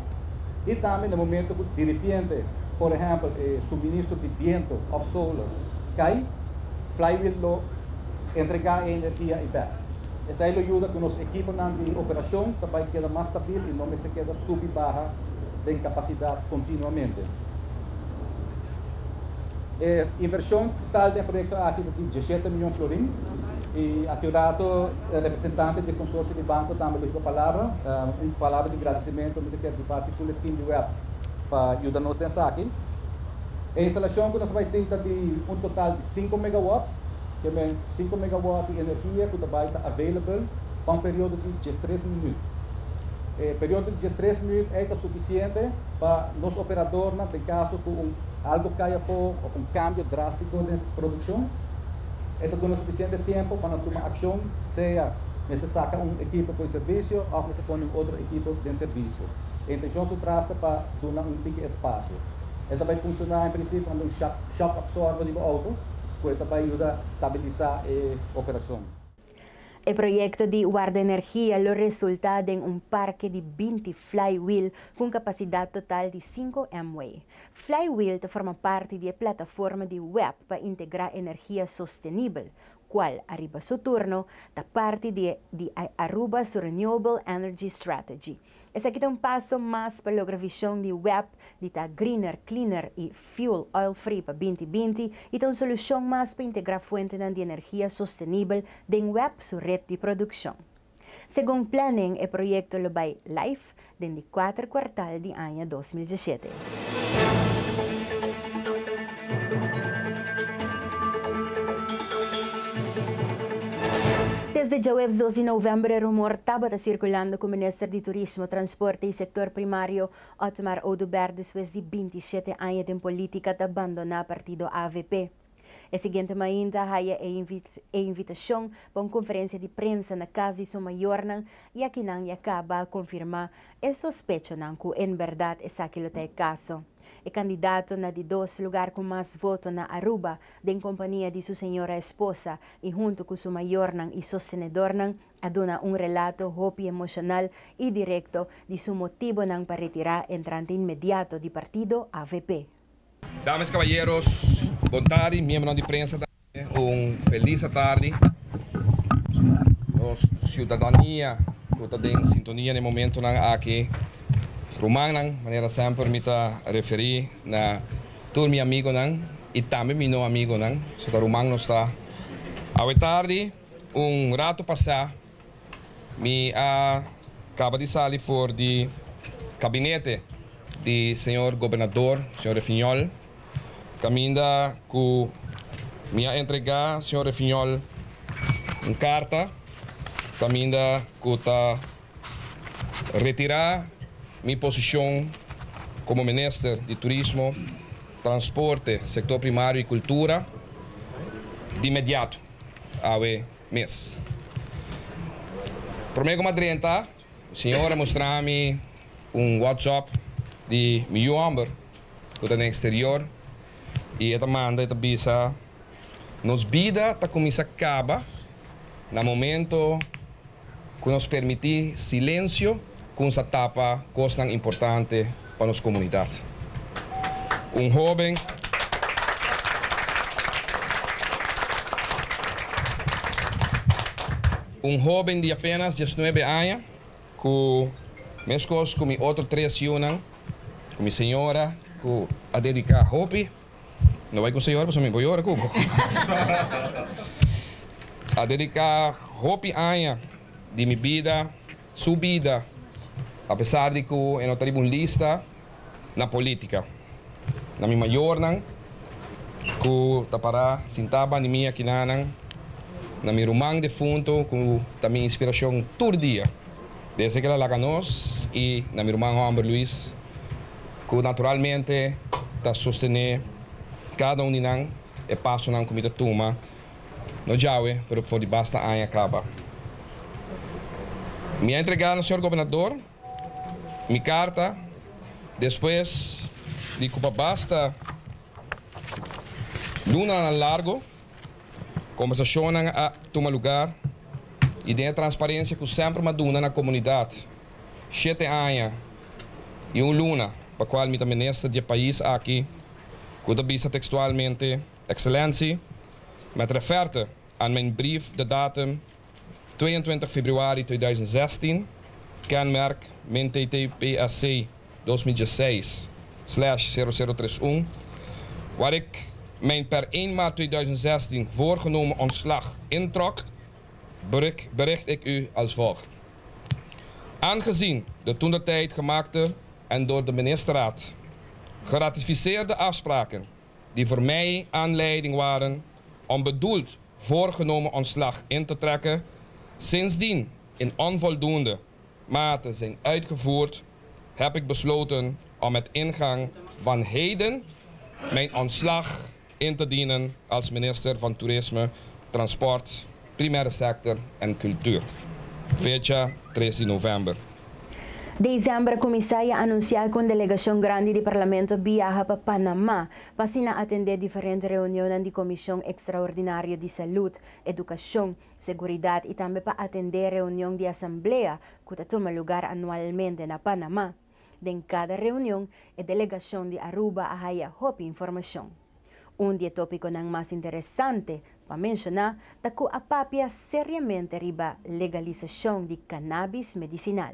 e também no momento que, de repente, por exemplo, eh, suministro de vento ou solar cai, Flywheel lo entrega energia e back. Isso aí ajuda com os equipos de operação, também queda mais estável e não se queda sub e baixa de capacidade continuamente. Eh, inversão total do projeto aqui de dezessete milhões de florins e aqui o rato eh, representante do consórcio de banco também deu uma palavra, uh, uma palavra de agradecimento muito quero de parte do time de web para ajudar-nos nessa aqui. A instalação que nós vai ter de um total de cinco megawatts, que é cinco megawatts de energia que vai estar available para um período de dezesseis minutos. Eh, período de dezesseis minutos é suficiente para nós operadores, no caso com um algo caia fora ou um cambio drástico na produção, é todo o suficiente tempo para tomar ação, seja se saca uma equipe para o serviço ou se põe outra equipe de serviço. A intenção se trata para dar um pequeno espaço. Ela vai funcionar, em princípio, como um shock absorber do auto, que vai ajudar a estabilizar a operação. O projeto de guarda-energia lo resulta em um parque de vinte flywheel com capacidade total de cinco megawatts. Flywheel forma parte da plataforma de web para integrar energia sustentável, qual, arriba seu turno, da parte de, de Aruba Renewable Energy Strategy. Esse aqui é um passo mais para a visão de web, de tá greener, cleaner e fuel oil free para vinte vinte, e tem uma solução mais para integrar fontes de energia sustentável em web sua rede de produção. Segundo planning, o projeto lo vai live desde o quarto quartal de ano dois mil e dezessete. Desde o jueves doze de novembro, rumor estava circulando com o ministro de Turismo, Transporte e Setor Primário, Otmar Oduber, depois de vinte e sete anos em política, de abandonar o partido A V P. A seguinte manhã, havia a invitação para uma conferência de prensa na casa de sua maior, e aqui não acaba a confirmar o suspeito que, em verdade, é aquilo que é o caso. O candidato na de dois lugar com mais voto na Aruba, em companhia de sua senhora esposa e junto com sua maior e seu senador, aduna um relato roubo emocional e direto de seu motivo para retirar entrante imediato do partido A V P. Damas e caballeros, boa tarde, membros de prensa, um feliz tarde. Nós, cidadania Kuta din sintonia no momento ng aki Rumang ng maneira saan permita referi na todo mi amigo nang e também mi no amigo nang so ta Rumang no está ao tarde um rato passar me a acaba de sair for de gabinete de senhor governador senhor Refinhol caminda com me a entregar senhor Refinhol uma carta caminda com ta retirar minha posição como ministro de turismo, transporte, setor primário e cultura de imediato ao mês. Primeiro como adiantar, a senhora mostrar-me um WhatsApp de meu homem que está no exterior e ela manda, ela avisa, nossa vida está começando a acabar no momento que nos permite silêncio com essa etapa, coisa importante para a nossa comunidade. Um jovem, um jovem de apenas dezenove anos, que mescos com outros três juntos, com minha senhora, que a dedicar a hobby, não vai com a senhora, mas eu me vou agora, Cuco. A dedicar hobby anos de minha vida, sua vida, apesar de que eu não tenho uma lista na política. Na minha maior, não, que está para sentava na minha quinana, na minha irmã defunto, que também inspiração todo dia. Desde que ela larga nós e na minha irmã Amber Luiz, que naturalmente está sostener cada um de nós e passo na comida turma, no Jaue, pero por debaixo da anha acaba. Me entregar ao senhor governador minha carta, depois de Cuba Basta, Luna Largo, conversação a tomar lugar e de transparência que sempre me duna na comunidade. Sete anos e um Luna, para qual me também ministra de país aqui, que avisa textualmente, Excelência, me refere a meu brief de data tweeëntwintig februari tweeduizend zestien, kenmerk min T T P A C tweeduizend zesenzestig nul nul drie een, waar ik mijn per één maart tweeduizend zestien voorgenomen ontslag introk, bericht ik u als volgt. Aangezien de toentertijd gemaakte en door de ministerraad geratificeerde afspraken die voor mij aanleiding waren om bedoeld voorgenomen ontslag in te trekken, sindsdien in onvoldoende mate zijn uitgevoerd, heb ik besloten om met ingang van heden mijn ontslag in te dienen als minister van Toerisme, Transport, Primaire Sector en Cultuur. Fecha treze de novembro. Dezembro, a comissária anunciou que uma delegação grande do Parlamento viaja para Panamá para atender diferentes reuniões da Comissão Extraordinária de Saúde, Educação, Seguridade e também para atender reunião de Assembleia que toma lugar anualmente na Panamá. De cada reunião, a delegação de Aruba arraia hopi informação. Um dia tópico não mais interessante para mencionar é que a papia seriamente riba legalização de cannabis medicinal.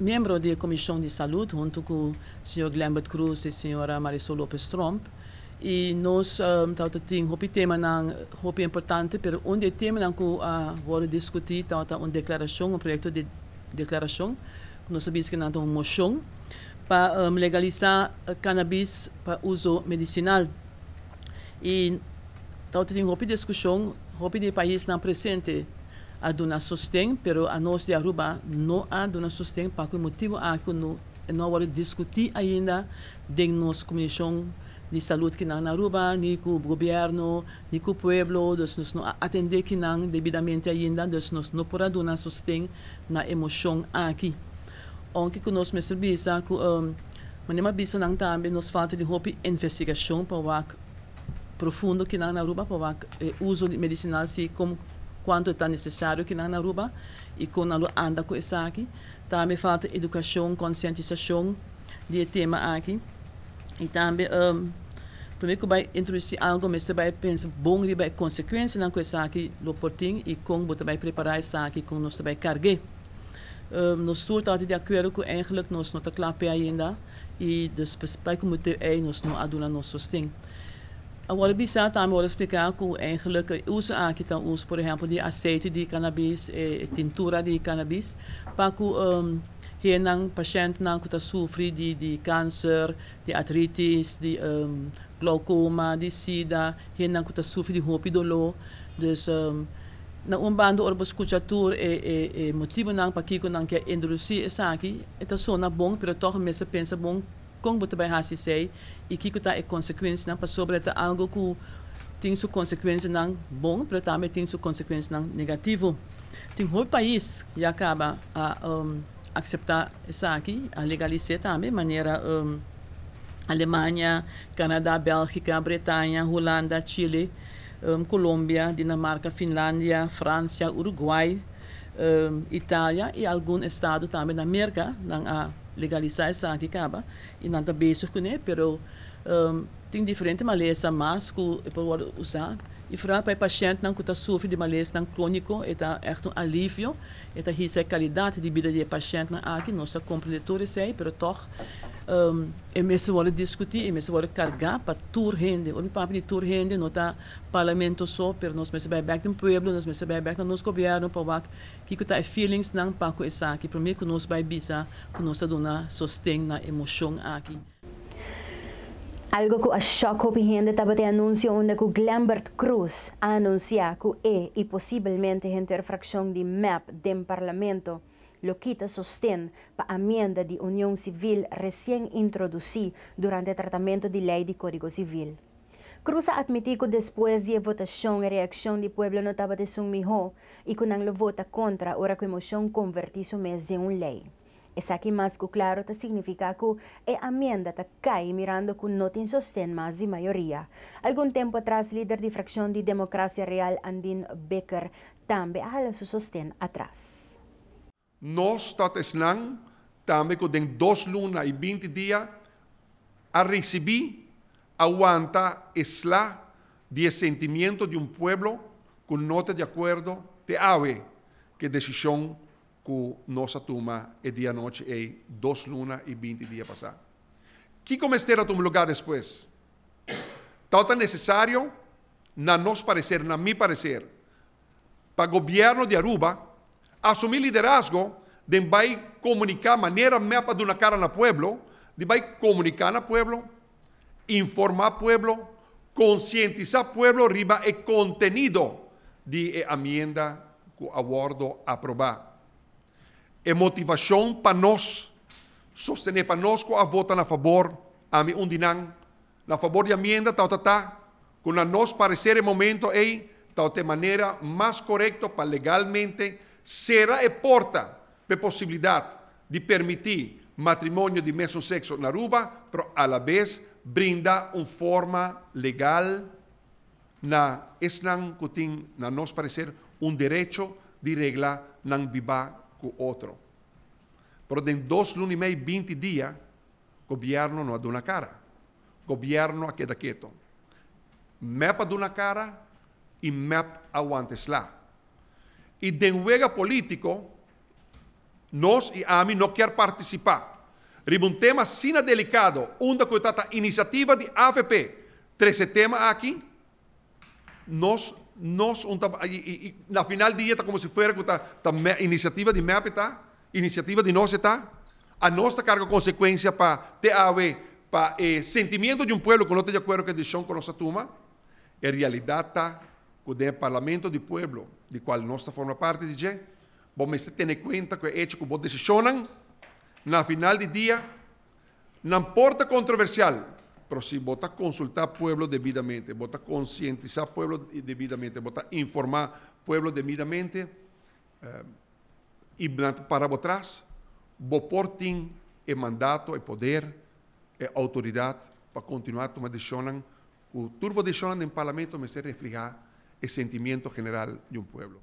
Membro da Comissão de Saúde, junto com o senhor Glambert Cruz e a senhora Marisol Lopes Tromp, e nós um, temos um tema muito importante, mas um dos temas que uh, vamos discutir é uma declaração, um projeto de declaração, nós sabemos que nós temos uma moção para um, legalizar cannabis para uso medicinal. E então, tem uma discussão, o país não presente a donar sustento, mas a nós de Aruba não há donar sustento, para que motivo há que não, não vamos discutir ainda de nossa comissão de saúde que não na Aruba, nem com o governo, nem com o povo, nós não atender que não devidamente ainda, nós não podemos donar sustento na emoção aqui. Onde que nós mesmo visa que maneira visa não também nos falta de roupa investigação para o profundo que na Aruba para o uso medicinal se como quanto está necessário que na Aruba e quando anda com isso aqui também falta educação conscientização de tema aqui e também primeiro vai introduzir algo, mas você vai pensar bom que vai consequência na coisa que lo portinho e como você vai preparar essa aqui como nós vai carregar. Uh, nós tudo está de acordo com eigenlijk nós não está claro ainda e dus vai como ter aí nós não aduna nosso sting. Agora bisa também vou explicar como eigenlijk usa aqui então usa por exemplo de azeite de cannabis, eh, tintura de cannabis para que um, hier nang patiënt nang kuta sufri di di kanker, di artritis, di um, glaucoma, di sida, hier nang kuta sufri di hopidolo. Dus um, na umbando orbo escuchatur e e e motivo nang pakiko nang que induzir essa aqui, esta zona bom, pero toch mensen pensa bom, como botar bem assim sei, e que kuta é consequência nang sobre esta algo que tem sua consequência nang bom, pero também tem sua consequência nang negativo. Tem whole país e acaba a um, aceitar essa aqui, a legalizar também, maneira um, Alemanha, Canadá, Bélgica, Bretanha, Holanda, Chile, um, Colômbia, Dinamarca, Finlândia, França, Uruguai, um, Itália e algum estado também da América, não a legalizar essa aqui, acaba, e não está bem né, pero um, tem diferentes malezas, mas que pode usar. E para o paciente que sofre de maleza crônica, é um alívio, é a qualidade de vida do paciente aqui, nós compreendemos, mas é mesmo discutir, é mesmo carregar para toda a gente. O papo de toda a gente não está no parlamento só, mas nós mesmo vamos para o povo, nós mesmo vamos para o nosso governo, para que os feelings não paguem isso aqui. Primeiro que nós vamos pensar, que nós vamos sustentar na emoção aqui. Algo que a choque gente estava te anúncio onde que Glambert Cruz anuncia que é e possivelmente interfração de M A P do Parlamento lo quita sostém para a emenda de União Civil recém introduzida durante o tratamento de lei de Código Civil. Cruz admitiu que depois de votação a reação do povo não estava de som melhor e que não vota contra ora que a moção convertiu-se em uma lei. Essa aqui mais que claro significa que a emenda está cai mirando que não tem sustento mais de maioria. Algum tempo atrás, líder de fração de Democracia Real, Andin Becker, também hala seu sustento atrás. Nós, Tatesnan, também que tem dois lunas e vinte dias a receber, aguanta esla de sentimento de um povo que não está de acordo de ave que decisão que nossa turma é dia noite é dois lunas e vinte dias passar. Que começar a tomar lugar depois? Tanto necessário, na nosso parecer, na meu parecer, para o governo de Aruba assumir liderazgo, de vai comunicar maneira mapa de uma cara na pueblo, de vai comunicar na pueblo, informar pueblo, conscientizar pueblo riba e contenido de amenda que abordo aprovar. É motivação para nós, sostener para nós que a vota na favor, a mim um dinam, na favor de amenda, tal, tal, tal, que na nosso parecer é momento, é, tal, de maneira mais correta para legalmente, será a porta para a possibilidade de permitir matrimônio de mesmo sexo na Aruba, mas, à la vez, brindar uma forma legal na Islam, que tem, na nosso parecer, um direito de regla na viva com outro. Mas em dois lunes e meio, vinte dias, o governo não dá uma cara. O governo queda quieto. M E P dá uma cara e M E P aguanta lá. E de huelga político, nós e a mim não quer participar. Riba um tema assim delicado, onde a iniciativa de A V P, treze temas aqui, nós Nós, um, e, e, e, na final dia, tá como se fosse tá, tá, a iniciativa de M E P, tá? Iniciativa de nós, tá? A nossa carga consequência para T A V, para eh, sentimento de um povo que não tem de acordo que deixou com a nossa turma, é realidade, tá? O de parlamento de povo, de qual nós formamos parte, diz, vamos ter em conta que é hecho que vocês decisionam, na final de dia, não importa controversial, mas se você consultar o povo devidamente, você conscientizar o povo devidamente, você informar o povo devidamente, uh, e para atrás, você tem o mandato, o poder, a autoridade para continuar a tomar decisões, o turbo decisões no parlamento, mas reflejar o sentimento geral de um povo.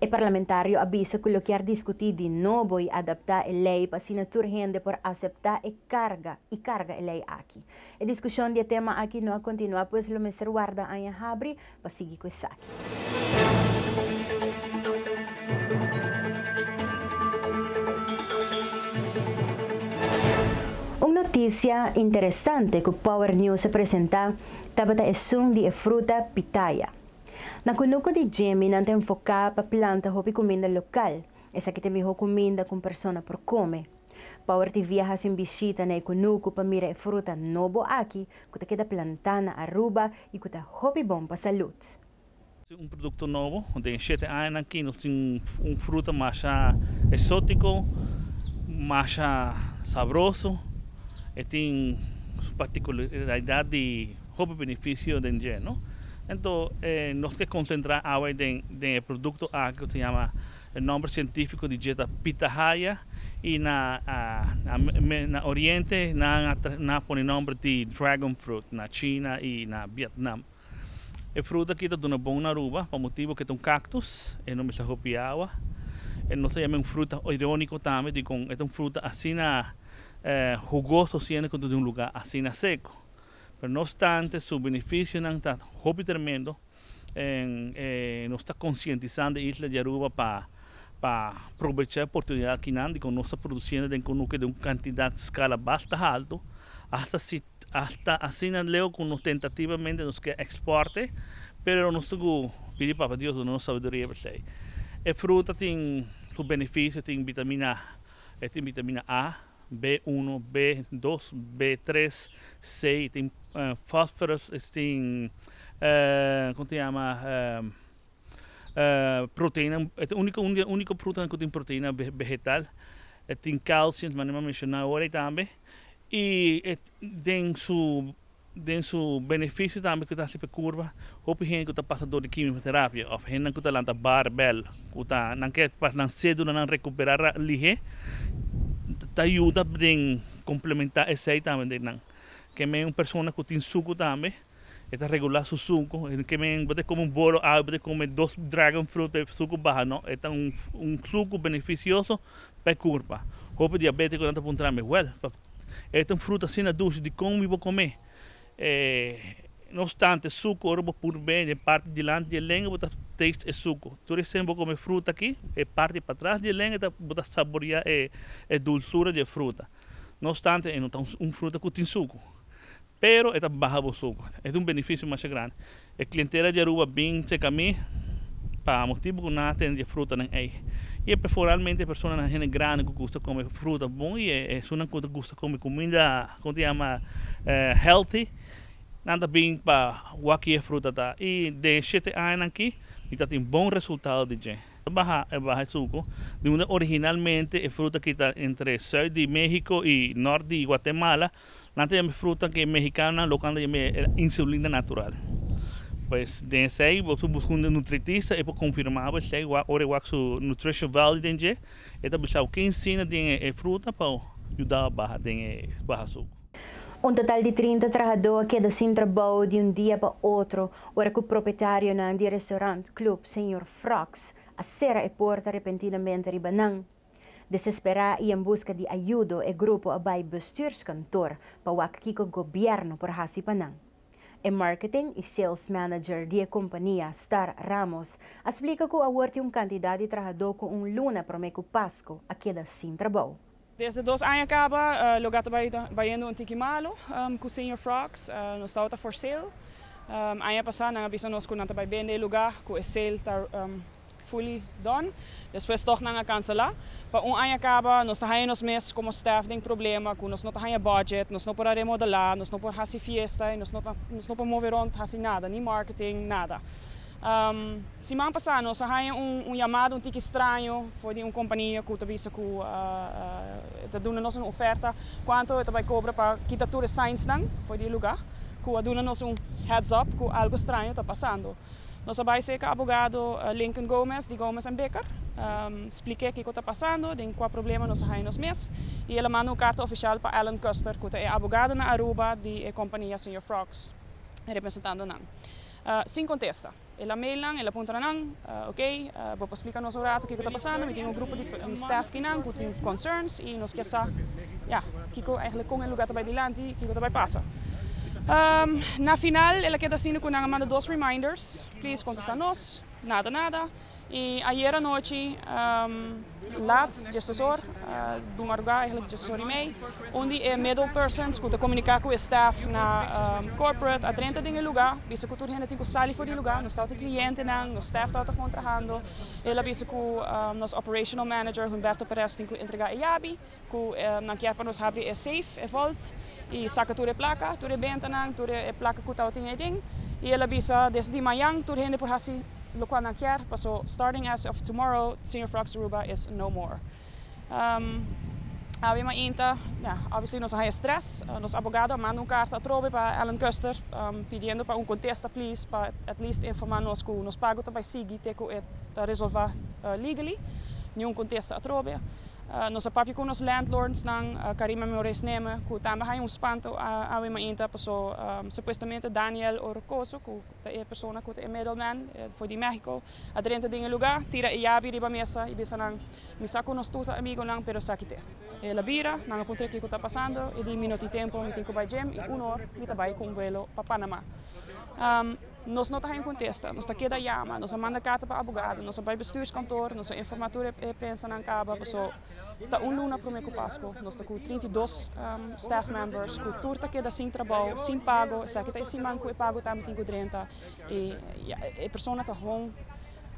E parlamentario avisa que lo que ha discutido de no voy a adaptar a lei para assinatura gente por aceptar e carga e carga a lei aqui. A discussão de tema aqui não continua, pois o mestre guarda a Anha Habri para seguir com isso aqui. Noticia interesante que Power News presenta tabata es un de fruta pitaya. Na kunuko de Jimmy nante enfoca pa planta hopi comida local. Esa que te mijo comida con persona por come. Power T V viaja sin visita na kunuko pa mira e fruta nobo aquí que te queda plantana Aruba y que te hopi bom pa salud. Un producto nuevo de siete años aquí, un fruta más exótico, más sabroso. Tiene su particularidad de beneficio de lleno. Entonces, eh, nos que concentrar ahora en el producto ah, que se llama el nombre científico de dieta pitahaya y en el oriente nos pone el nombre de dragon fruit, en China y en Vietnam. El fruto aquí está de una buena Aruba, por motivo que es un cactus, el nombre se llama agua. No se llama un fruto irónico también, es un fruto así na, Eh, jugoso siendo de un lugar así na seco, pero no obstante su beneficio no está hobby tremendo, eh, eh, nos está concientizando isla de Aruba para pa aprovechar la oportunidad que nandi con nuestra producción de conuque de una cantidad de escala bastante alto hasta si hasta así na leo con nos tentativamente nos que exporte, pero nos tengo pedir para Dios no nos sabiduría per se. El fruta tiene sus beneficios, tiene vitamina, eh, tiene vitamina A, B uno, B dos, B tres, C, tiene uh, fósforo, tiene uh, ¿cómo se llama? Uh, uh, proteína, es único, único, único fruta que tiene proteína vegetal, tiene calcio, me lo he mencionado ahora también, y tiene su, su beneficio también que está siempre curva, o gente que está pasando de quimioterapia, o gente que está lanta barbel, que está, no que las cédulas no recuperar ligera, te ayuda a complementar ese aceite también. Que me una persona que tiene suco también, está regular su suco, que me como un bolo, a comer dos dragon fruit de suco baja, ¿no? Está un, un suco beneficioso para curva. Joven diabético, no te apuntarme, bueno, esta es fruta sin dulce, de cómo vivo comer. Eh, no obstante, suco, ahora por ver, de parte delante del lengua, taste es suco. Tú siempre comes fruta aquí, eh, parte para atrás del lengua, botas saborear eh, eh, dulzura de fruta. No obstante, eh, no está un, un fruta que tiene suco, pero está baja de suco. Es un beneficio más grande. El clientela de Aruba bien se camina para motivos que nada tienen de fruta en ahí. Y personalmente personas en gente grande que gusta comer fruta bon, y eh, es una que gusta comer comida, ¿cómo se llama? Eh, healthy. Nada bien para cualquier fruta está. Y de siete años aquí, está un buen resultado de gente. Baja, baja el suco. De una, originalmente es fruta que está entre el sur de México y el norte de Guatemala. Nada de fruta que es mexicana, lo que llama insulina natural. Pues de ese ahí, vos buscas un nutrientista y pues confirmamos que ahora su nutrition value de gente. Esta es la quince de fruta para ayudar a bajar el suco. Un total de treinta trabajadores queda sin trabajo de un día para otro, ahora que el propietario del restaurante Club Señor Frogs cierra la puerta repentinamente de Banán. Desesperada y en busca de ayuda, el grupo abay bestuurskantoor para que el gobierno por hasi Banán. El marketing y sales manager de la compañía, Star Ramos, explica que ahora un cantidad de trabajadores con un luna promeco pasco a queda sin trabajo. Desde dos años acaba, lo gato va yendo un tiki malo, con Señor Frogs, no está otra for sale. Año pasado, nos avisamos que no te va a vender el lugar, que el sale está fully done. Después, todos nos cancelan. Pero un año acaba, nos traen los meses como staff de problema, que nos no traen budget, nos no podemos remodelar, nos no podemos hacer fiesta, nos no podemos mover around, hacer nada, ni marketing, nada. Um, semana passada, nós tivemos um, um chamado, um tique estranho, foi de uma companhia que disse que está dando-nos uma oferta, quanto ela vai cobrar para quitar todos os signs, foi de lugar, que está dando-nos um heads-up que algo estranho está passando. Nós vamos ser com o advogado Lincoln Gomes, de Gomes and Baker, um, expliquei o que está passando, de qual problema nós tivemos mês, e ela mandou uma carta oficial para Alan Custer, que é advogado na Aruba, de companhia Señor Frogs, representando-nos. Uh, sem contesta. Ela mailan, ela pontanan, uh, ok, uh, vou explicar nós o rato o que está passando, mas tem um grupo de um staff que não, que tem concerns e nós queremos saber, yeah, que co, eigenlijk com o lugar está adiante e o que está passa. Um, na final, ela quer assim que nós manda dois reminders, please contestar nós, nada, nada. E ayer à noite, um, last, gestor, uh, de um arrogar, eigenlijk gestor e meio, onde é middle persons que comunicar com o staff na um, corporate, a trinta tem lugar, visto que toda gente tem que sair fora do lugar, nós estamos cliente, nós staff está contratando, ela visto que um, nosso operational manager, Humberto Perez, tem que entregar a llave, que um, não quer para nós abrir é safe, é volta, e saca toda a placa, toda a venta, toda a placa que está tem, e ela avisa desde manhã, toda gente por assim, lo cual no quiero, so starting as of tomorrow, Senior Frogs Aruba is no more. Um, Habemos inta, yeah, obviamente nos hay estrés, uh, nos abogados mandan una carta a Trobe para Alan Custer um, pidiendo para un contesta, please, para at least informarnos que nos pago para seguir para resolver uh, legally, ni un contesta a Trobe. Uh, nos papi con los landlords, lang, uh, Karima Mores Neme, que también hay un espanto a Habemos inta, so, um, supuestamente Daniel Orcoso, que es la persona que es middleman, eh, fue de México, adrente de un lugar, tira y llave de la mesa y dice, me saco unos tutos amigos, lang, pero saquite. La vira, não encontrei o que está passando e de minuto de tempo me tenho que ir para o gym e uma hora me trabalho com um velo para Panamá. Um, nós não estamos em contesta, nós estamos aqui da Yama, nós mandamos carta para o abogado, nós vamos para o bestuurskantoor, nós vamos informar a imprensa na Caba, pessoal. Está um luna para o meu Copasco, nós estamos com trinta e dois um, staff members, com tudo aqui da sem trabalho, sem pago, se aqui está sem banco e pago também tem trinta e a pessoa está ruim.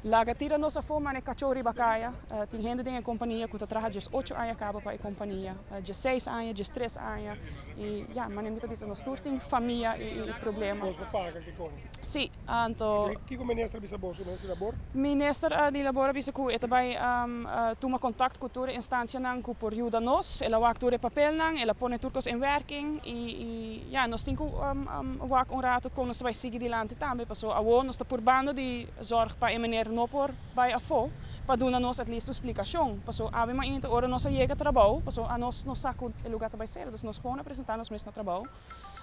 La gatira nos forma de cachorro bacaia, uh, tem gente da companhia que trabalha dezoito anos para a companhia, dezesseis anos, dezesseis anos, e já, mas nem muito disso, nós todos temos família e, e problemas. Você paga que coisa? Sim, então... Que o ministro de Labor? O ministro de Labor é também um contato com toda a instância que por ajuda nós, ela vai todo o papel, ela põe turcos em working, e já, nós temos um rato que nós também seguimos adiante também, porque agora nós estamos por bando de zorg para emanar não por vai a fo, para dar nós at least explicação, porque a gente ainda ora nós chega trabalho, porque a nós não saco o lugar vai ser, nós vamos apresentar nós mesmo no trabalho,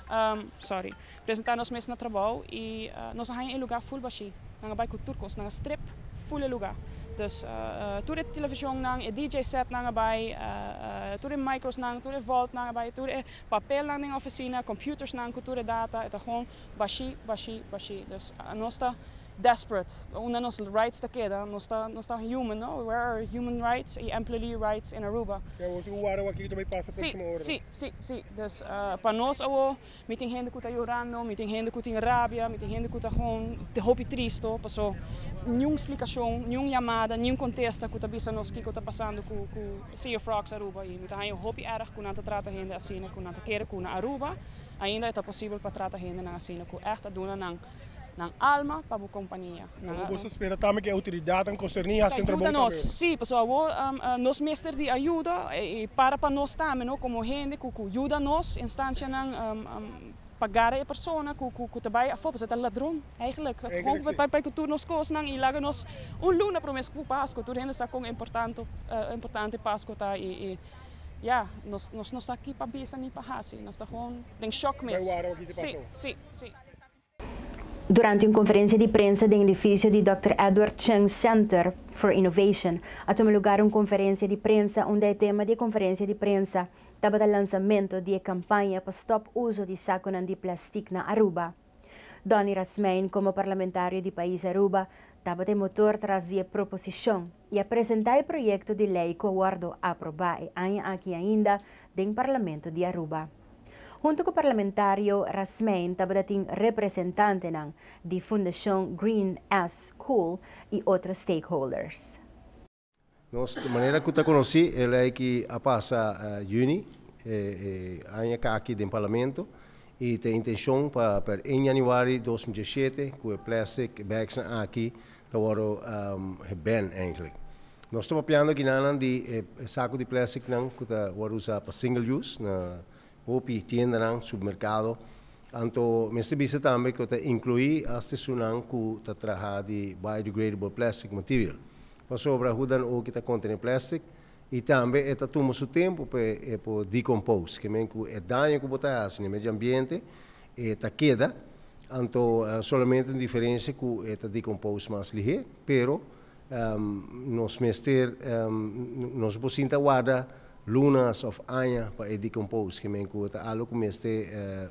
um, sorry, apresentar nós mesmo no trabalho e uh, nós há um lugar full baixi, nós vai com turcos, nós strip full lugar, dus uh, toda a televisão, nós e D J set, nós vai, uh, uh, toda a micros, nós toda a volt, nós vai, toda a papel na oficina, computers, nós toda a data, é tão baixi, baixi, baixi, dus a nós tá desperate. Onde nossos rights da queda, nós está, nós está human, não? Where are human rights e employee rights in Aruba? É hoje o ar aqui também passa por cima hora. Sim, sim, sim. Des para nós agora, me tem gente que está chorando, me tem gente que tem rabia, me tem gente que está com de hobby triste, passou. Nenhuma explicação, nenhuma chamada, nenhum contexto que está pensando nós que está passando com com Sea Frogs Aruba e me tem hobby erg com nanta trata gente assim, com nanta querer com Aruba, ainda é possível para tratar gente na assim, com erta dona nang. Na alma para a companhia. Você espera também que a autoridade concernida a centro banco? Sim, pessoal, nós mestres de ajuda e para para nós também, como gente que ajuda nós, instância pagar a pessoa que trabalha a fome, é um ladrão, eigenlijk. Ele vai cultura nos coisas e larga nos um luna para o mês de Páscoa, tudo ainda está com importante importante Páscoa e já, nós nós não aqui para pensar nem para assim, nós está com tem choque mesmo. Sim, sim, sim. Durante una conferencia de prensa en el edificio del doctor Edward Chung Center for Innovation, ha tomado lugar una conferencia de prensa donde el tema de conferencia de prensa estaba el lanzamiento de la campaña para stop uso de sacos de plástico en Aruba. Donny Rasmain, como parlamentario del país Aruba, estaba de motor tras la proposición y ha presentado el proyecto de ley que aguardo aprobar el año aquí ainda del Parlamento de Aruba. Junto con el parlamentario Rasmain, también representantes de la Fundación Green School y otros stakeholders. De manera que te conocí, él es que ha pasado junio, año aquí en el Parlamento, y tiene intención para en enero dos mil diecisiete, que el plástico va aquí, ahora es bien, en Nos estamos planteando que nada de saco de plástico que se usa para single use, o que tienen en el supermercado. Entonces, me servicio también que incluye a este sunan que trabaja de biodegradable plastic material. Para sobre ayudan o que contiene plástico y también está tomando su tiempo para decomposar, que es daño que botas en el medio ambiente, está queda, Então, uh, somente a diferença que esta decompôs mais ligeiro, pero um, nos mestre, um, nos bocinta guarda lunas of anha para decompôs, que me encontra algo que mestre uh,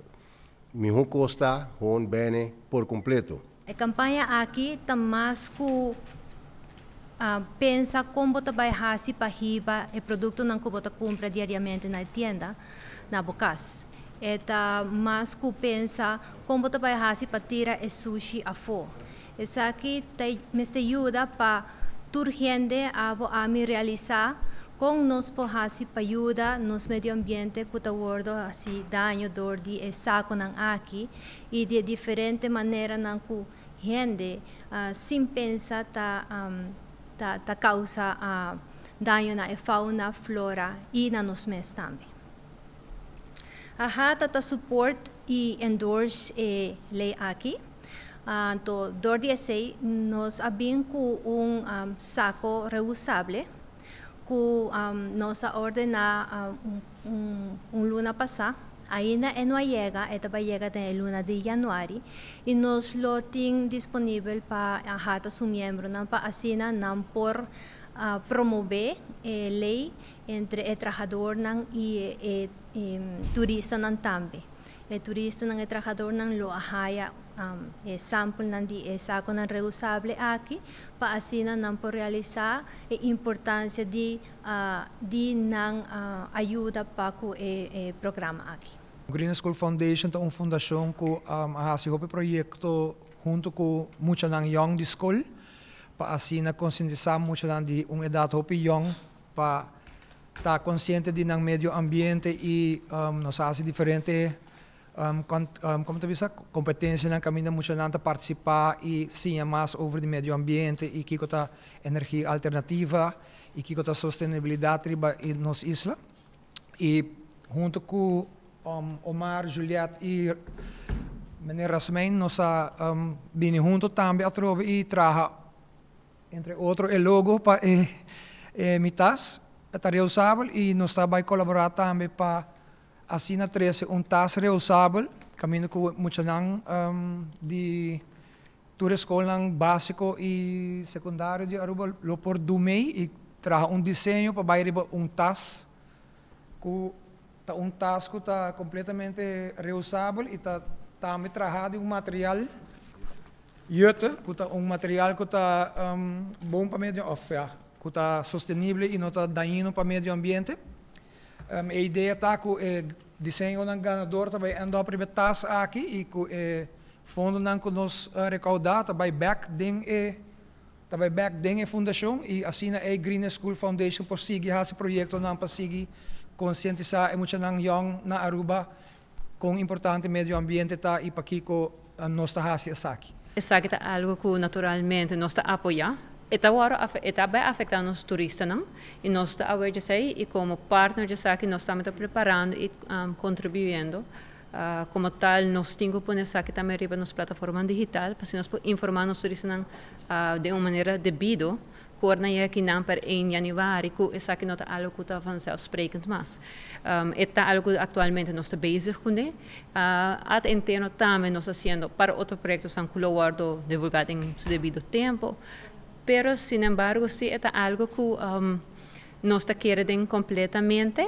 me custa, hon bene por completo. A campanha aqui também com Uh, pensa como vai fazer para riba o produto que você compra diariamente na tienda, na bocas. Eta mas que pensa como vai fazer para tirar o sushi a fora. Isso aqui te, me ajuda para urgente a, a me realizar com nos por fazer para ajudar nos meio ambiente que está gordo assim daño dor de saco nan aqui e de diferente maneira nan que gente uh, sem pensar tá um, Da, da causa uh, daño na fauna, flora e na nos mes também. Aha, tata support e endorse eh, lei aqui. Uh, então, dois mil e dezesseis, nós abrimos um, um saco reusable que um, nós ordenamos um, um, um luna passar. Ainda não chega, esta vai chegar na luna de janeiro e nós lo tem disponível para a su membro, não para assim não por uh, promover a eh, lei entre o trabalhador não e, e, e, e turista não também. O turista não e trabalhador não lo ahaia um, e sample não de e saco não reusable aqui para assim não por realizar a importância de uh, de não uh, ajuda para o e, e programa aqui. Green School Foundation é uma fundação que um, a seu projeto junto com muitos não young de escola para assim não conscientizar muitos não de uma idade young para estar consciente de não meio ambiente e um, nos hace diferente um, com, um, como te disse competência não caminha muito não para participar e sim é mais sobre o meio ambiente e que cota energia alternativa e que cota sustentabilidade e nos isla e junto com Um, Omar, Juliette e meneer Rasmein nos um, vini junto também a trova e traja entre outros o logo para eh, eh, mitas está reusável e nos vai colaborar também para assim na treze um tas reusável caminho com muitos não um, de turismo básico e secundário de Aruba lo por dumei e traja um desenho para bairro para um tas com um tasco está completamente reusável e está também trajado um material justo, que está um material que está um, bom para o meio ambiente, que está sustentável e não está daninho para o meio ambiente. Um, a ideia está que o eh, desenho do ganador também andou para a taça aqui e que o eh, fundo que nós uh, recaudamos também back ding e também back ding a fundação e assim a Green School Foundation prossegue esse projeto não para seguir conscientizar e muitos não young na Aruba com importante meio ambiente tá e para que a nossa raça saque. Saque é algo que naturalmente nós está apoiar. Está agora está bem afetando os turistas não e nós está agora já sei e como partner já saque nós estamos preparando e um, contribuindo uh, como tal nós temos que saque também riba nos plataforma digital para se nós informar os turistas não, uh, de uma maneira debida. Corna é que não para em janeiro, que essa que não está algo que está avançando, sprekend mas está algo que atualmente nós está bezig com ele. At interno também nós fazendo para outros projetos são colaborando divulgado em seu devido tempo, pero sin embargo sim está algo que um, nós está querendo completamente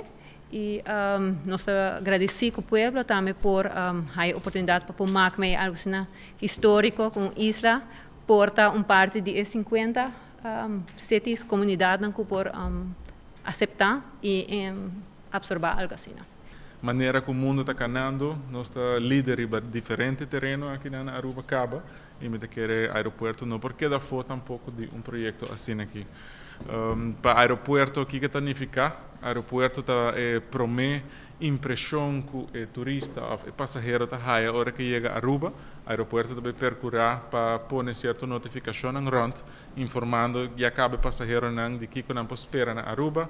e um, nós agradecemos o povo também por um, a oportunidade para formar algo assim histórico com isla porta um parte de cinquenta Um, setis comunidade não por um, aceitar e um, absorver algo assim. Maneira que o mundo está ganhando, nossa líder para diferente terreno aqui na Aruba Caba e me querer aeroporto não porque dá falta um pouco de um projeto assim aqui um, para aeroporto aqui que tanificar aeroporto tá eh, promete impressão que o turista ou passageiro está a hora que chega a Aruba, o aeroporto deve percurar para pôr certa notificação em rond, informando que acaba o passageiro não de que não pode esperar na Aruba,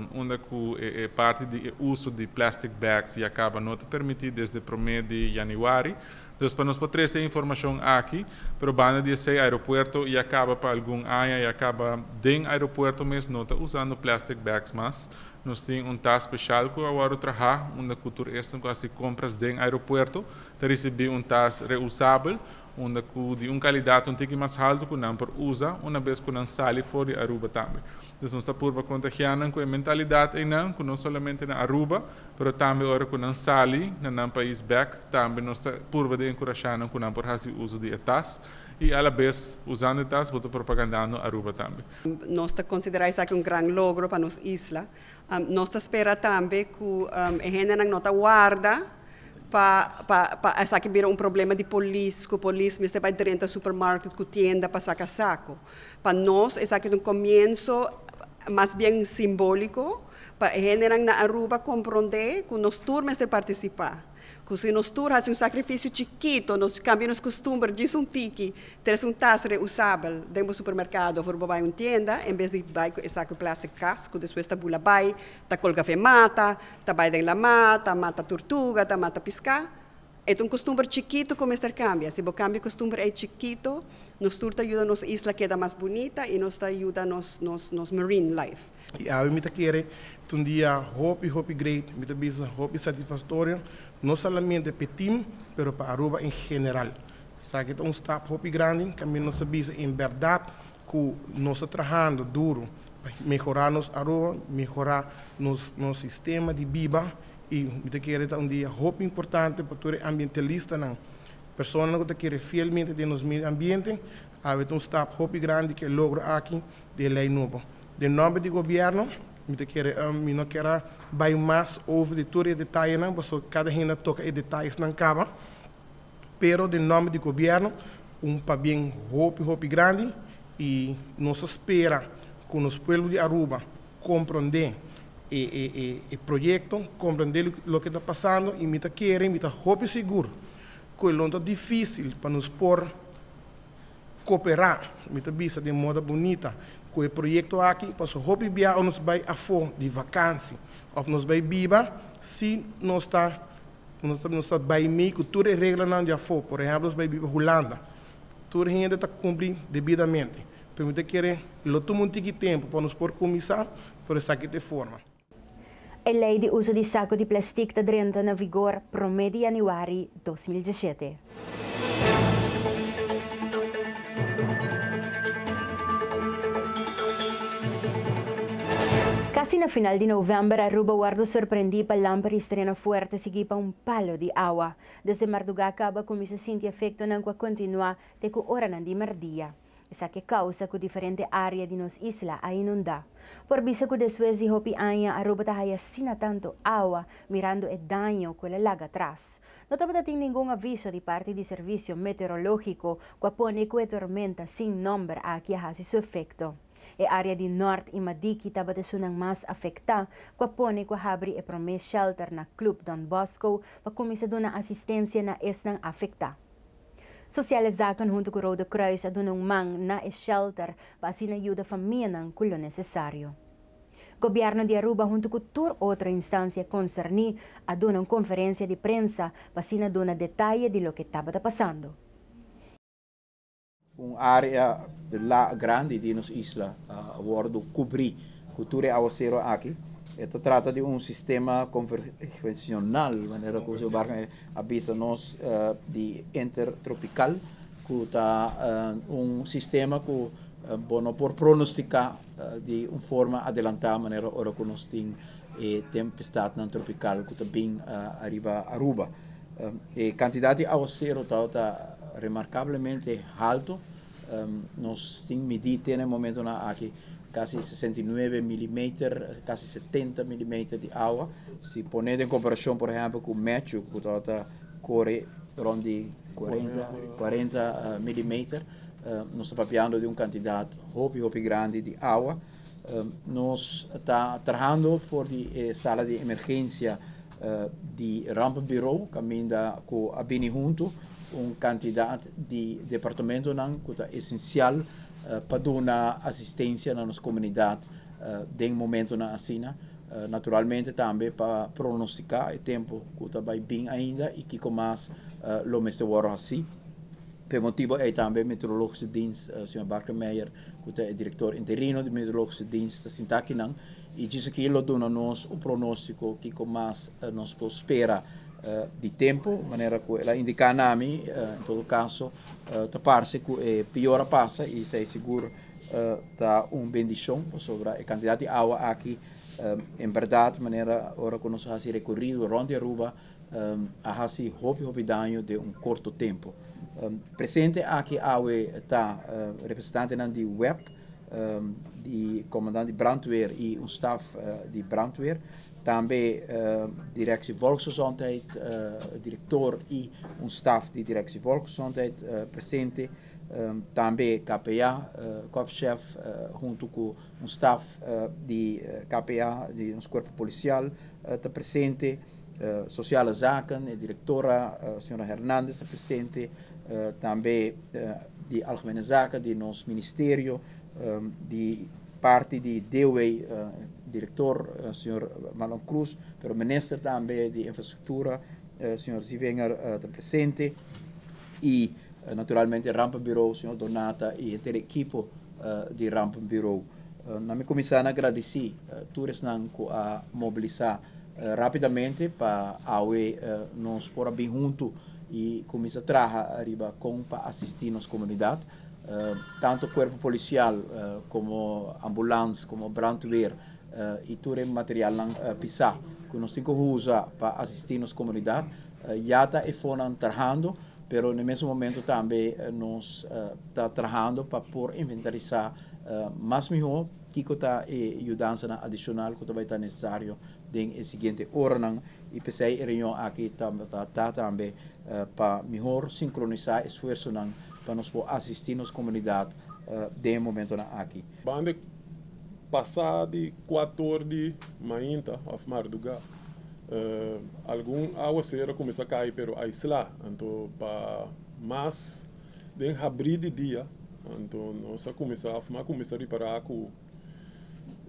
um, onde é, é parte do uso de plastic bags e acaba não permitido desde o primeiro de janeiro, Então, para nós poder ter informação aqui, mas vão dizer aeroporto e acaba para algum área e acaba dentro do aeroporto mesmo, não está usando plastic bags mais. Nós temos um task especial que agora trabalha, onde a cultura é que as compras dentro do aeroporto, para receber um task reusável, onde um candidato um tem que mais alto que não para usar, uma vez que não sai fora de Aruba também. Então, nós estamos por contagiando com a mentalidade, não, que não somente na Aruba, mas também agora que não sai, no país back, também nós estamos por encorajando que não por fazer uso de etas, e à vez usando etas, botar propaganda na Aruba também. Nós consideramos isso aqui um grande logro para a nossa isla. Um, nós esperamos também que um, a gente não guarda para pa, pa, sacar um problema de polícia, que a polícia está para dentro do supermercado, com tienda para sacar saco. Para nós, é um começo mais bem simbólico, para a gente na Aruba compreender que nós turmas de participar. Que se nós turmas um sacrifício chiquito, nós cambiamos costumes, diz um tique, ter um tasse reusável dentro do supermercado, ou vai uma tienda, em vez de vai saco plástico casco, depois está bula vai, está colga fe mata, está vai dentro da mata, mata tortuga, está mata piscar. É um costume chiquito como este cambia. Se o cambio costume é chiquito, nos turta ajuda a nossa isla queda mais bonita e nos ajuda nos nos nos marine life. E a gente quer um dia hope hope great, muito bem, hope satisfatório, não somente para o time, mas para Aruba em geral. Sabe que é um step hope grande, que a nossa bisa em verdade que nós trabalhando duro para melhorar nos Aruba, melhorar nos nosso sistema de vida. E eu quero um dia muito importante para os ambientalistas, as pessoas que querem fielmente de nosso meio ambiente, há um staff muito grande que logra aqui de lei nova. De nome do governo, eu não quero vai mais sobre todos os detalhes, porque cada gente toca os detalhes na cava, mas de nome do governo, um papel muito, muito grande e nós esperamos que o povo de Aruba compreenda E, e, e projeto, compreender o que está passando e me querem, me hope seguro que é difícil para nos por cooperar, me visa de moda bonita com o projeto aqui, para o hope via ou nos vai a fora de vacância ou nos vai viva se nós está nós está vai meio que todas as regras não já for, por exemplo, nós vai viva Holanda, toda a gente está cumprindo devidamente, então me querem lotar muito de tempo para nos por começar por essa que de forma. A lei de uso de saco de plástico está entrando na vigor para meio de janeiro de dois mil e dezessete. Casi no final de novembro, Aruba guardou surpreendido para lámparas estrena forte seguida para um palo de água. Desde Marduga acaba como se sente efeito não continua até que hora não de merdia. Essa que causa que diferentes áreas de nossa isla a inundar. Por isso que depois de hopi aña, Aruba está hacía tanto agua, mirando el daño que la laga atrás. No está tem nenhum aviso de parte do serviço meteorológico que pone que a tormenta sin nombre aqui hace su efecto. A área de norte e Madiki está mais afetada, que pone que abre o primeiro shelter na Club Don Bosco para começar a dar assistência na esta afetada. Sociales zaken junto com o Roda Cruz a dono um man na shelter para assim ajudar a família com o necessário. O governo de Aruba junto com toda outra instância concernida a dono uma conferência de prensa para assim dono detalhe de lo que estava passando. Uma área lá grande de nossa isla, a bordo cobrir cultura ao zero aqui. Esto trata de un sistema convencional, de manera que se barca avisanos uh, de intertropical, que está uh, un sistema que, uh, bueno, por pronosticar uh, de una forma adelantada, de manera ahora que nos tiene eh, tempestad non tropical, que está bien uh, arriba Aruba. La um, eh, cantidad de aguacero está, está remarcablemente alto, um, nos tiene medida en el momento aquí. Casi sesenta y nueve milímetros, casi setenta milímetros de agua. Si pones en comparación, por ejemplo, con México, que corre de cuarenta milímetros, uh, nos está hablando de una cantidad muy, muy grande de agua. Uh, nos está trabajando por la eh, sala de emergencia uh, de Rambo Bureau, que anda con Abini junto, una cantidad de departamentos que está esencial para dar assistência na nossa comunidade, uh, de um momento na assina, Uh, naturalmente também para pronosticar o tempo que está bem ainda e que com mais uh, lo mesmo agora assim. Por motivo é também meteorológico dienst, uh, senhor Barkermeijer, que é diretor interino do meteorológico dienst, está aqui não e diz que ele dona nós o pronóstico que com mais uh, nós espera uh, de tempo, maneira que ela indica a mim, uh, em todo caso, uh, tá parece que é pior a passa e sei seguro está uh, um bendição sobre a quantidade de água aqui. Um, em verdade, maneira agora que nós hemos recorrido around Aruba, um, há assim houve houve daño de um curto tempo. Um, presente aqui água está uh, representante de web, um, de comandante de Brandweer e um staff uh, de Brandweer, também uh, direção Volksgezondheid, uh, diretor e um staff de direção Volksgezondheid uh, presente. Um, também K P A, uh, Copchef, uh, junto com um staff uh, de uh, K P A, de um corpo policial, está uh, presente, uh, Sociale Zaken, a diretora, a uh, senhora Hernandes, está presente, uh, também uh, de Algemene Zaken, de nosso ministério, um, de parte de D W E, uh, diretor, uh, senhor Marlon Cruz, pero ministro também de infraestrutura, uh, senhor Zivenger, está uh, presente, e naturalmente Rambo Bureau, senhor Donata e a equipo uh, de Rambo Bureau. Uh, na minha comissão, agradeci uh, todos a mobilizar uh, rapidamente para a U E uh, nos pôr bem junto e começar a trabalhar arriba com para assistir nossa comunidade. Uh, tanto o corpo policial, uh, como ambulância, como brandweer uh, e todo o material uh, pisar que nós temos que usar para assistir nossa comunidade. Uh, já está e foram trabalhando. Pero no mesmo momento também nós está uh, trabalhando para por inventarizar uh, mais melhor que está e ajudança adicional que vai estar necessário em seguinte hora não e pensei a reunião aqui também tá, tá, também uh, para melhor sincronizar esforço não para nós poder assistir nos comunidade uh, de momento não aqui. Bande passado de quatorze mainta of Marduga. Uh, algum aguaceiro começa a cair, pero aislar, então para mais de abrir de dia, então nós começamos a começar a reparar que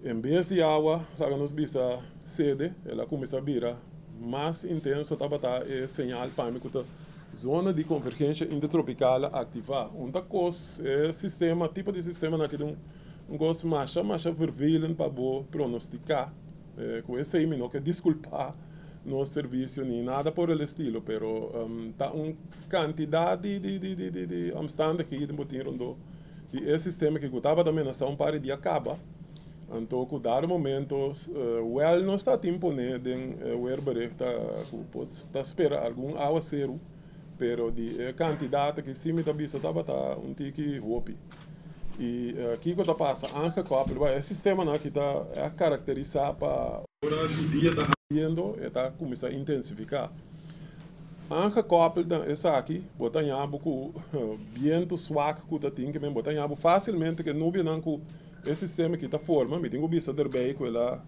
em vez de água, lá nos visa sede, ela começa a virar mais intenso, tá batá é sinal para mim que a zona de convergência intertropical ativar, onde cos é sistema tipo de sistema naquele um um cos macha macha vervilhando para bo pronosticar, eh, com esse aí não quer desculpar no serviço nem nada por el estilo, pero um, tá uma quantidade de de de de de amstande que eles botaram do e esse sistema que estava também na São Paulo de acaba, então cuidar momentos uh, well não está tempo né de uh, erber tá pode tá esperar algum aguaceiro, pero de eh, quantidade que sim me tá visto tava tá um tique roupi e uh, que que tá passa anca copo é sistema não que está é caracterizar para hora do dia tá vindo está começa a intensificar anca copo essa aqui botanha buco vento suaco que tá tem que me botanha bu facilmente que nuvem não com esse sistema que tá forma me tenho visto derbe com ela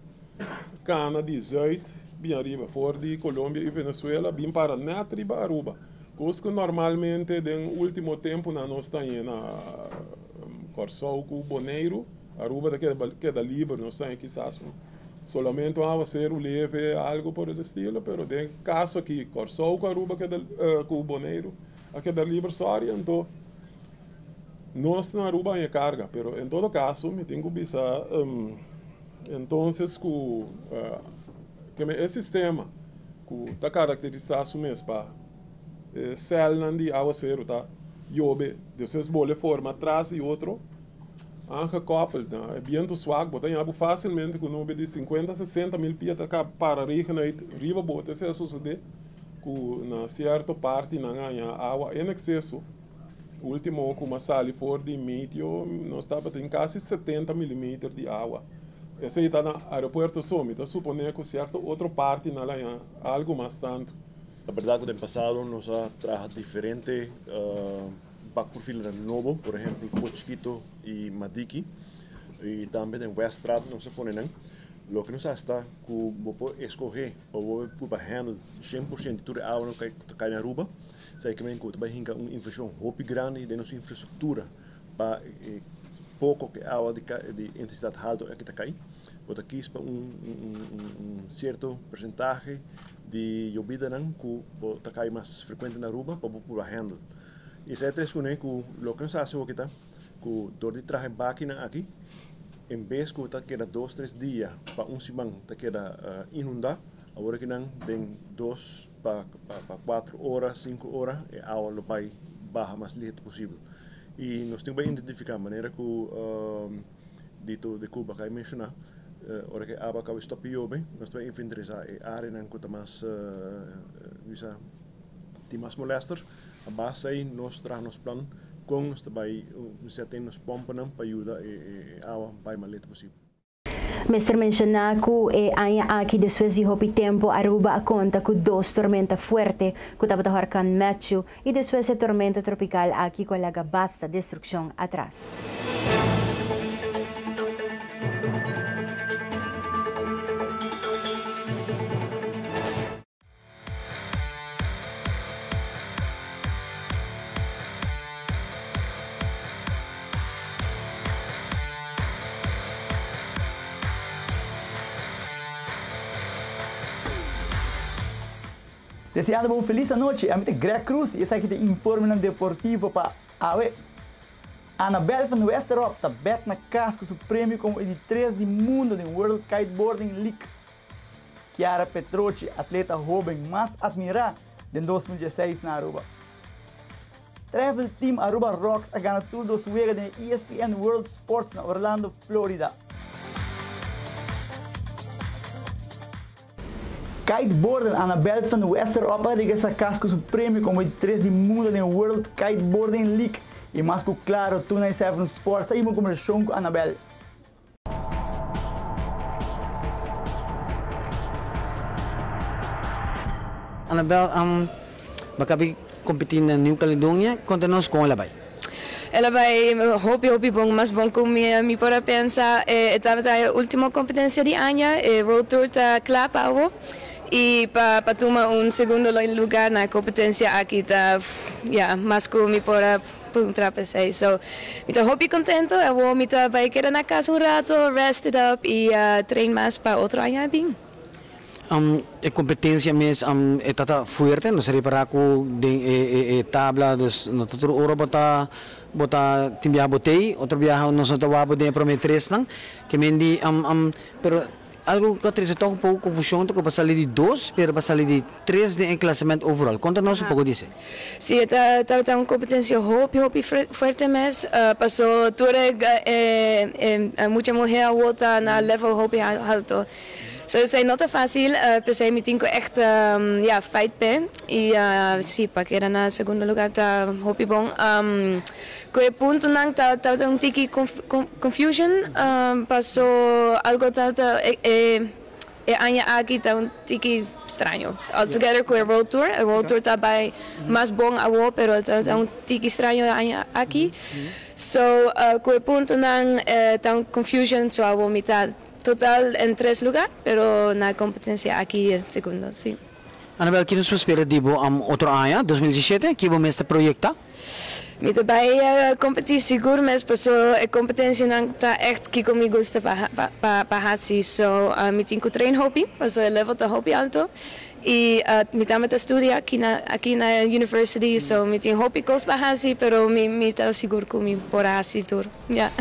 cana dezoito bem arriba fora de Colômbia e Venezuela bem para na tribo Aruba coisa que normalmente no último tempo na nossa na Corsol com Boneiro, Aruba queda livre, não sei, quizás solamente um aguaceiro leve, algo por el estilo, pero tem caso aqui, Corsol com Aruba queda, uh, com Boneiro, a queda livre só orientou. Nós na Aruba é carga, pero em todo caso, me tenho que pensar, um, então, uh, que é sistema que está caracterizado mesmo para eh, células de aguaceiro, tá? Yobe, vocês bolem forma atrás de outro, anca couple, é vento suave, botem algo facilmente com nube de cinquenta, sessenta mil pias para rica na riba bota, isso é suceder, que na certa parte não ganha água em excesso, último com uma sali fora de meio, nós estamos tendo quase setenta milímetros de água. Essa está no aeroporto Summit, suponho que certa outra parte não ganha algo mais tanto. La verdad que en el pasado nos ha traído diferentes uh, back perfil de nuevo, por ejemplo, Cochquito y Madiki, y también en West Strat nos ponen. Lo que nos está que vos escoger o vos handle cien por ciento de toda agua que cae en Aruba, sabe que me encuentro, va a haber una inversión muy grande de nuestra infraestructura para eh, poco que agua de, de intensidad alta que está cae. Pero aquí es un, un, un cierto porcentaje de llovida que hay más frecuente en Aruba para poder handle. Y esa es la razón que lo que nos hace es que donde traje máquina aquí, en vez de que queda dos o tres días para un semana que queda uh, inundado, ahora que dan dos para pa, pa cuatro horas, cinco horas, y ahora lo país baja más ligero posible. Y nos tenemos que identificar de manera que, uh, dito de Cuba que hay mencionado, uh, ahora que ahora que está piove, nos tenemos que inventarizar la área en que está más, uh, más molesta, a base de nos traernos plan con nos tenemos que nos pompan para ayudar y agua para más ligero posible. Mestre mencionar que hay aquí después de hopi tiempo Aruba conta con dos tormentas fuertes, que está el huracán Matthew y después de tormenta tropical aquí con la basta destrucción atrás. Deseando uma feliz noite, a minha Greg Cruz e essa aqui te informa deportivo para a web. Ana Belfenho Westerop está bet na casca o prêmio como editriz de mundo de World Kiteboarding League. Chiara Petrocchi, atleta jovem mais admirada de dois mil e dezesseis na Aruba. Travel Team Aruba Rocks a ganhar tudo dos juegos de E S P N World Sports na Orlando, Florida. Kiteboarden Ana Belfenho Westerop regressa a casco o prêmio como editriz de mundo na World Kiteboarding League e mais que claro, Tuna e sete Sports aí uma conversão com Anabel. Anabel, um, acabei competindo na New Caledonia, conta-nos como ela vai. Ela vai, hope, hope, bom, mas bom com me para pensar, estava na última competência de ano, World Tour está claro para y para pa tomar un segundo lugar en la competencia aquí está yeah, más que mi para trapezar. So, me estoy muy contento, voy me a quedar en la casa un rato, rest it up y uh, train más para otro año bien. Um, la competencia mes, um, está fuerte, no se repara con eh, eh, tabla, des, no está todo oro para botar timbiar botei, otro viaje no se estaba de prometres lang, que me di, um, um, pero algo que atrasó un poco confusión, que pasó de dos, pero pasó de tres en el clasamiento overall. Cuéntanos un poco de eso. Sí, está una competencia hopi, hopi fuerte mes. Pasó, tuve mucha mujer vuelta en el level hopi alto. Entonces, no es fácil, pensé mi tinko echt, ya, fight pe. Y sí, para que era en el segundo lugar, está hopi bon. Con el punto, estaba un tiki confusión, pasó algo, estaba año aquí, está un tiki extraño. Altogether con el World Tour, el World Tour está más bon a vos, pero está un tiki extraño año aquí. So, con el punto, está un confusión, so a vos mitad. Total en tres lugares, pero la competencia aquí en segundo, sí. Anabel, ¿qué nos espera de otro año, dos mil diecisiete? ¿Qué vamos a proyectar? Me voy a competir seguro, pero la competencia no está echt que conmigo está para así. So, me tengo que treinar hobby, pero el level está hobby alto. Y me tengo que estudiar aquí en la universidad, so me tengo hobby cosas para así, pero me está seguro que me por así tour. Ya.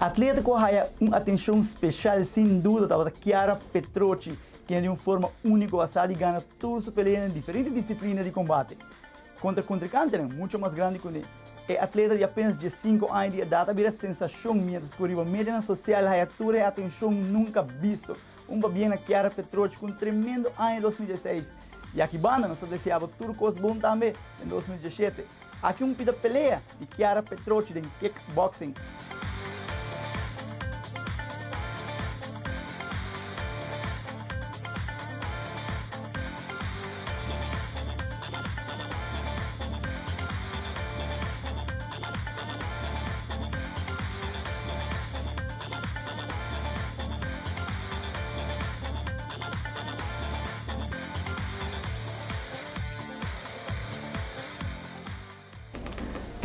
Atleta com uma atenção especial, sem dúvida, estava Chiara Petrocchi, que de uma forma única assada e ganha todos os peleas em diferentes disciplinas de combate. Contra o contrincante, muito mais grande que ele. É atleta de apenas cinco anos de idade, vira sensação, mientras que a média social é a atenção nunca visto. Um bem a Chiara Petrocchi com um tremendo ano em dois mil e dezesseis. E aqui, banda, nós desejamos tudo coisa bom também em dois mil e dezessete. Aqui, um pita pelea de Chiara Petrocchi em kickboxing.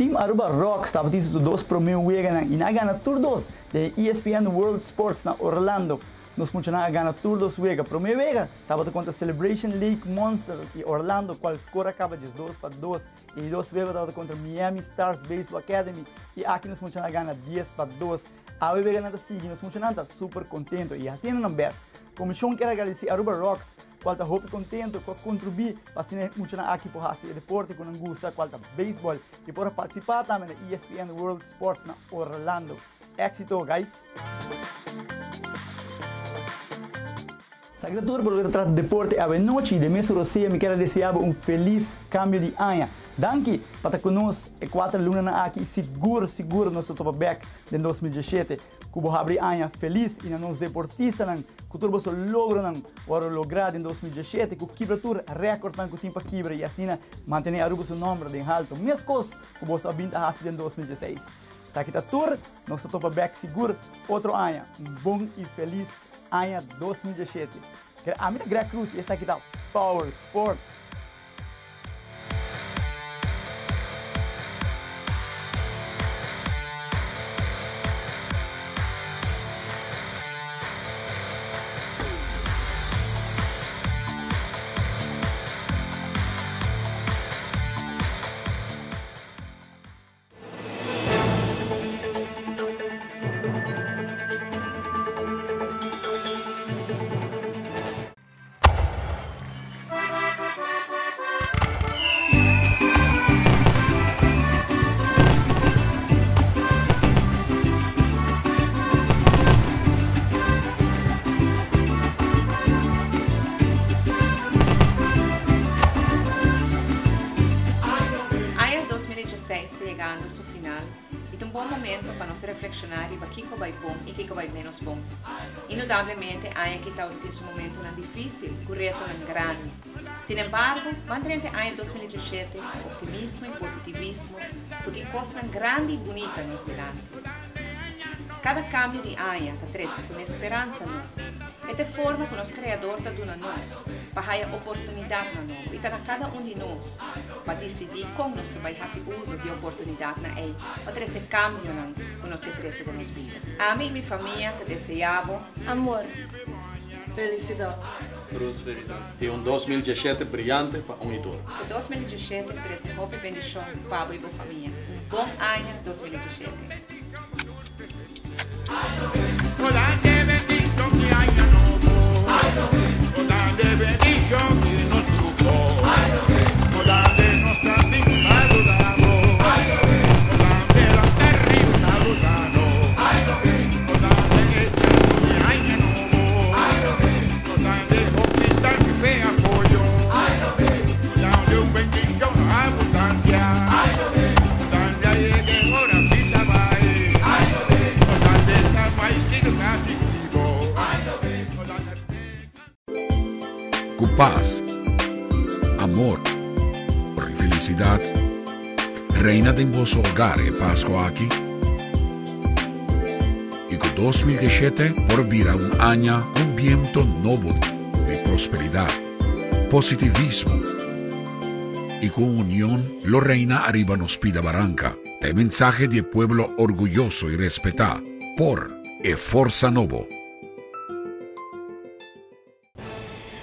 Team Aruba Rocks estava título dos promoviera e na gana Tour dos de E S P N World Sports na Orlando. Nos funcionava a gana Tour dos Vega. Promoviera estava contra Celebration League Monster e Orlando, qual score acaba de dois para dois. E dois Vega estava contra Miami Stars Baseball Academy e aqui nos funcionava a gana dez para dois. A Vega ganada sigue, nos funcionava super contento e assim não best. Comissão quer agradecer a Aruba Rocks, qual está muito contente, qual contribui para se funcionar aqui por fazer deporte que não gosta, qual está beisebol e por participar também da E S P N World Sports na Orlando. Éxito, guys! Sagrado por tratar de deporte a noite de mês Rosia, me quero desejar um feliz cambio de ano. Danke para estar conosco e quatro lunas aqui, seguro, seguro nosso top back de dois mil e dezessete. Cubo abrir ano feliz e nos deportistas que todos os logros foram logrados em dois mil e dezessete, com quebratura recorde que o tempo quebra e assim manter Aruba seu nome bem alto. Mesmo coisa que você abriu a em dois mil e dezesseis. Aqui está tour, nosso top back seguro, outro ano, um bom e feliz ano dois mil e dezessete. A minha Greg Cruz e essa aqui está Power Sports. Reflexionar e que vai bom e que vai menos bom. Indudablemente, há que estar nesse momento não difícil, o reto não grande. Sin embargo, mantente há em dois mil e dezessete optimismo e positivismo, porque coisa grande e bonita nos delante. Cada cambio de ano atrasa com esperança, não? Esta forma que o nosso Criador está dando a nós, para a oportunidade a nós, e está a cada um de nós, para decidir como nós vamos fazer uso de oportunidade na ei, para esse cambio não, que nós atrasa da nossa vida. A mim e minha família te desejamos amor, felicidade, prosperidade e um dois mil e dezessete brilhante para um idoso. O dois mil e dezessete traz roupa e bendição para a boa família. Um bom ano dois mil e dezessete. Paz, amor y felicidad reina en vuestro hogar en Pascua aquí. Y que dois mil e dezessete volverá un año un viento nuevo de prosperidad, positivismo y con unión lo reina arriba nos pida barranca. El mensaje de pueblo orgulloso y respetado por e Forza Novo.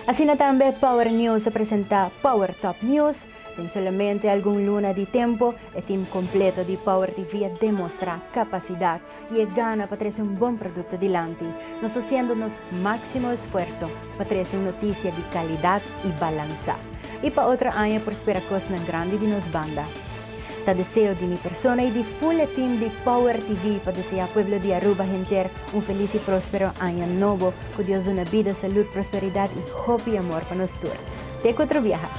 Así también Power News se presenta Power Top News. En solamente algún luna de tiempo, el team completo de Power T V demuestra capacidad y gana para traer un buen producto delante. Nos haciéndonos máximo esfuerzo para traer una noticia de calidad y balanza. Y para otro año prospera cosa grande de nos banda. Te deseo de mi persona y de full team de Power T V para desear al pueblo de Aruba Genter un feliz y próspero año nuevo, con Dios una vida, salud, prosperidad y hope y amor para nosotros. Te encuentro viaja.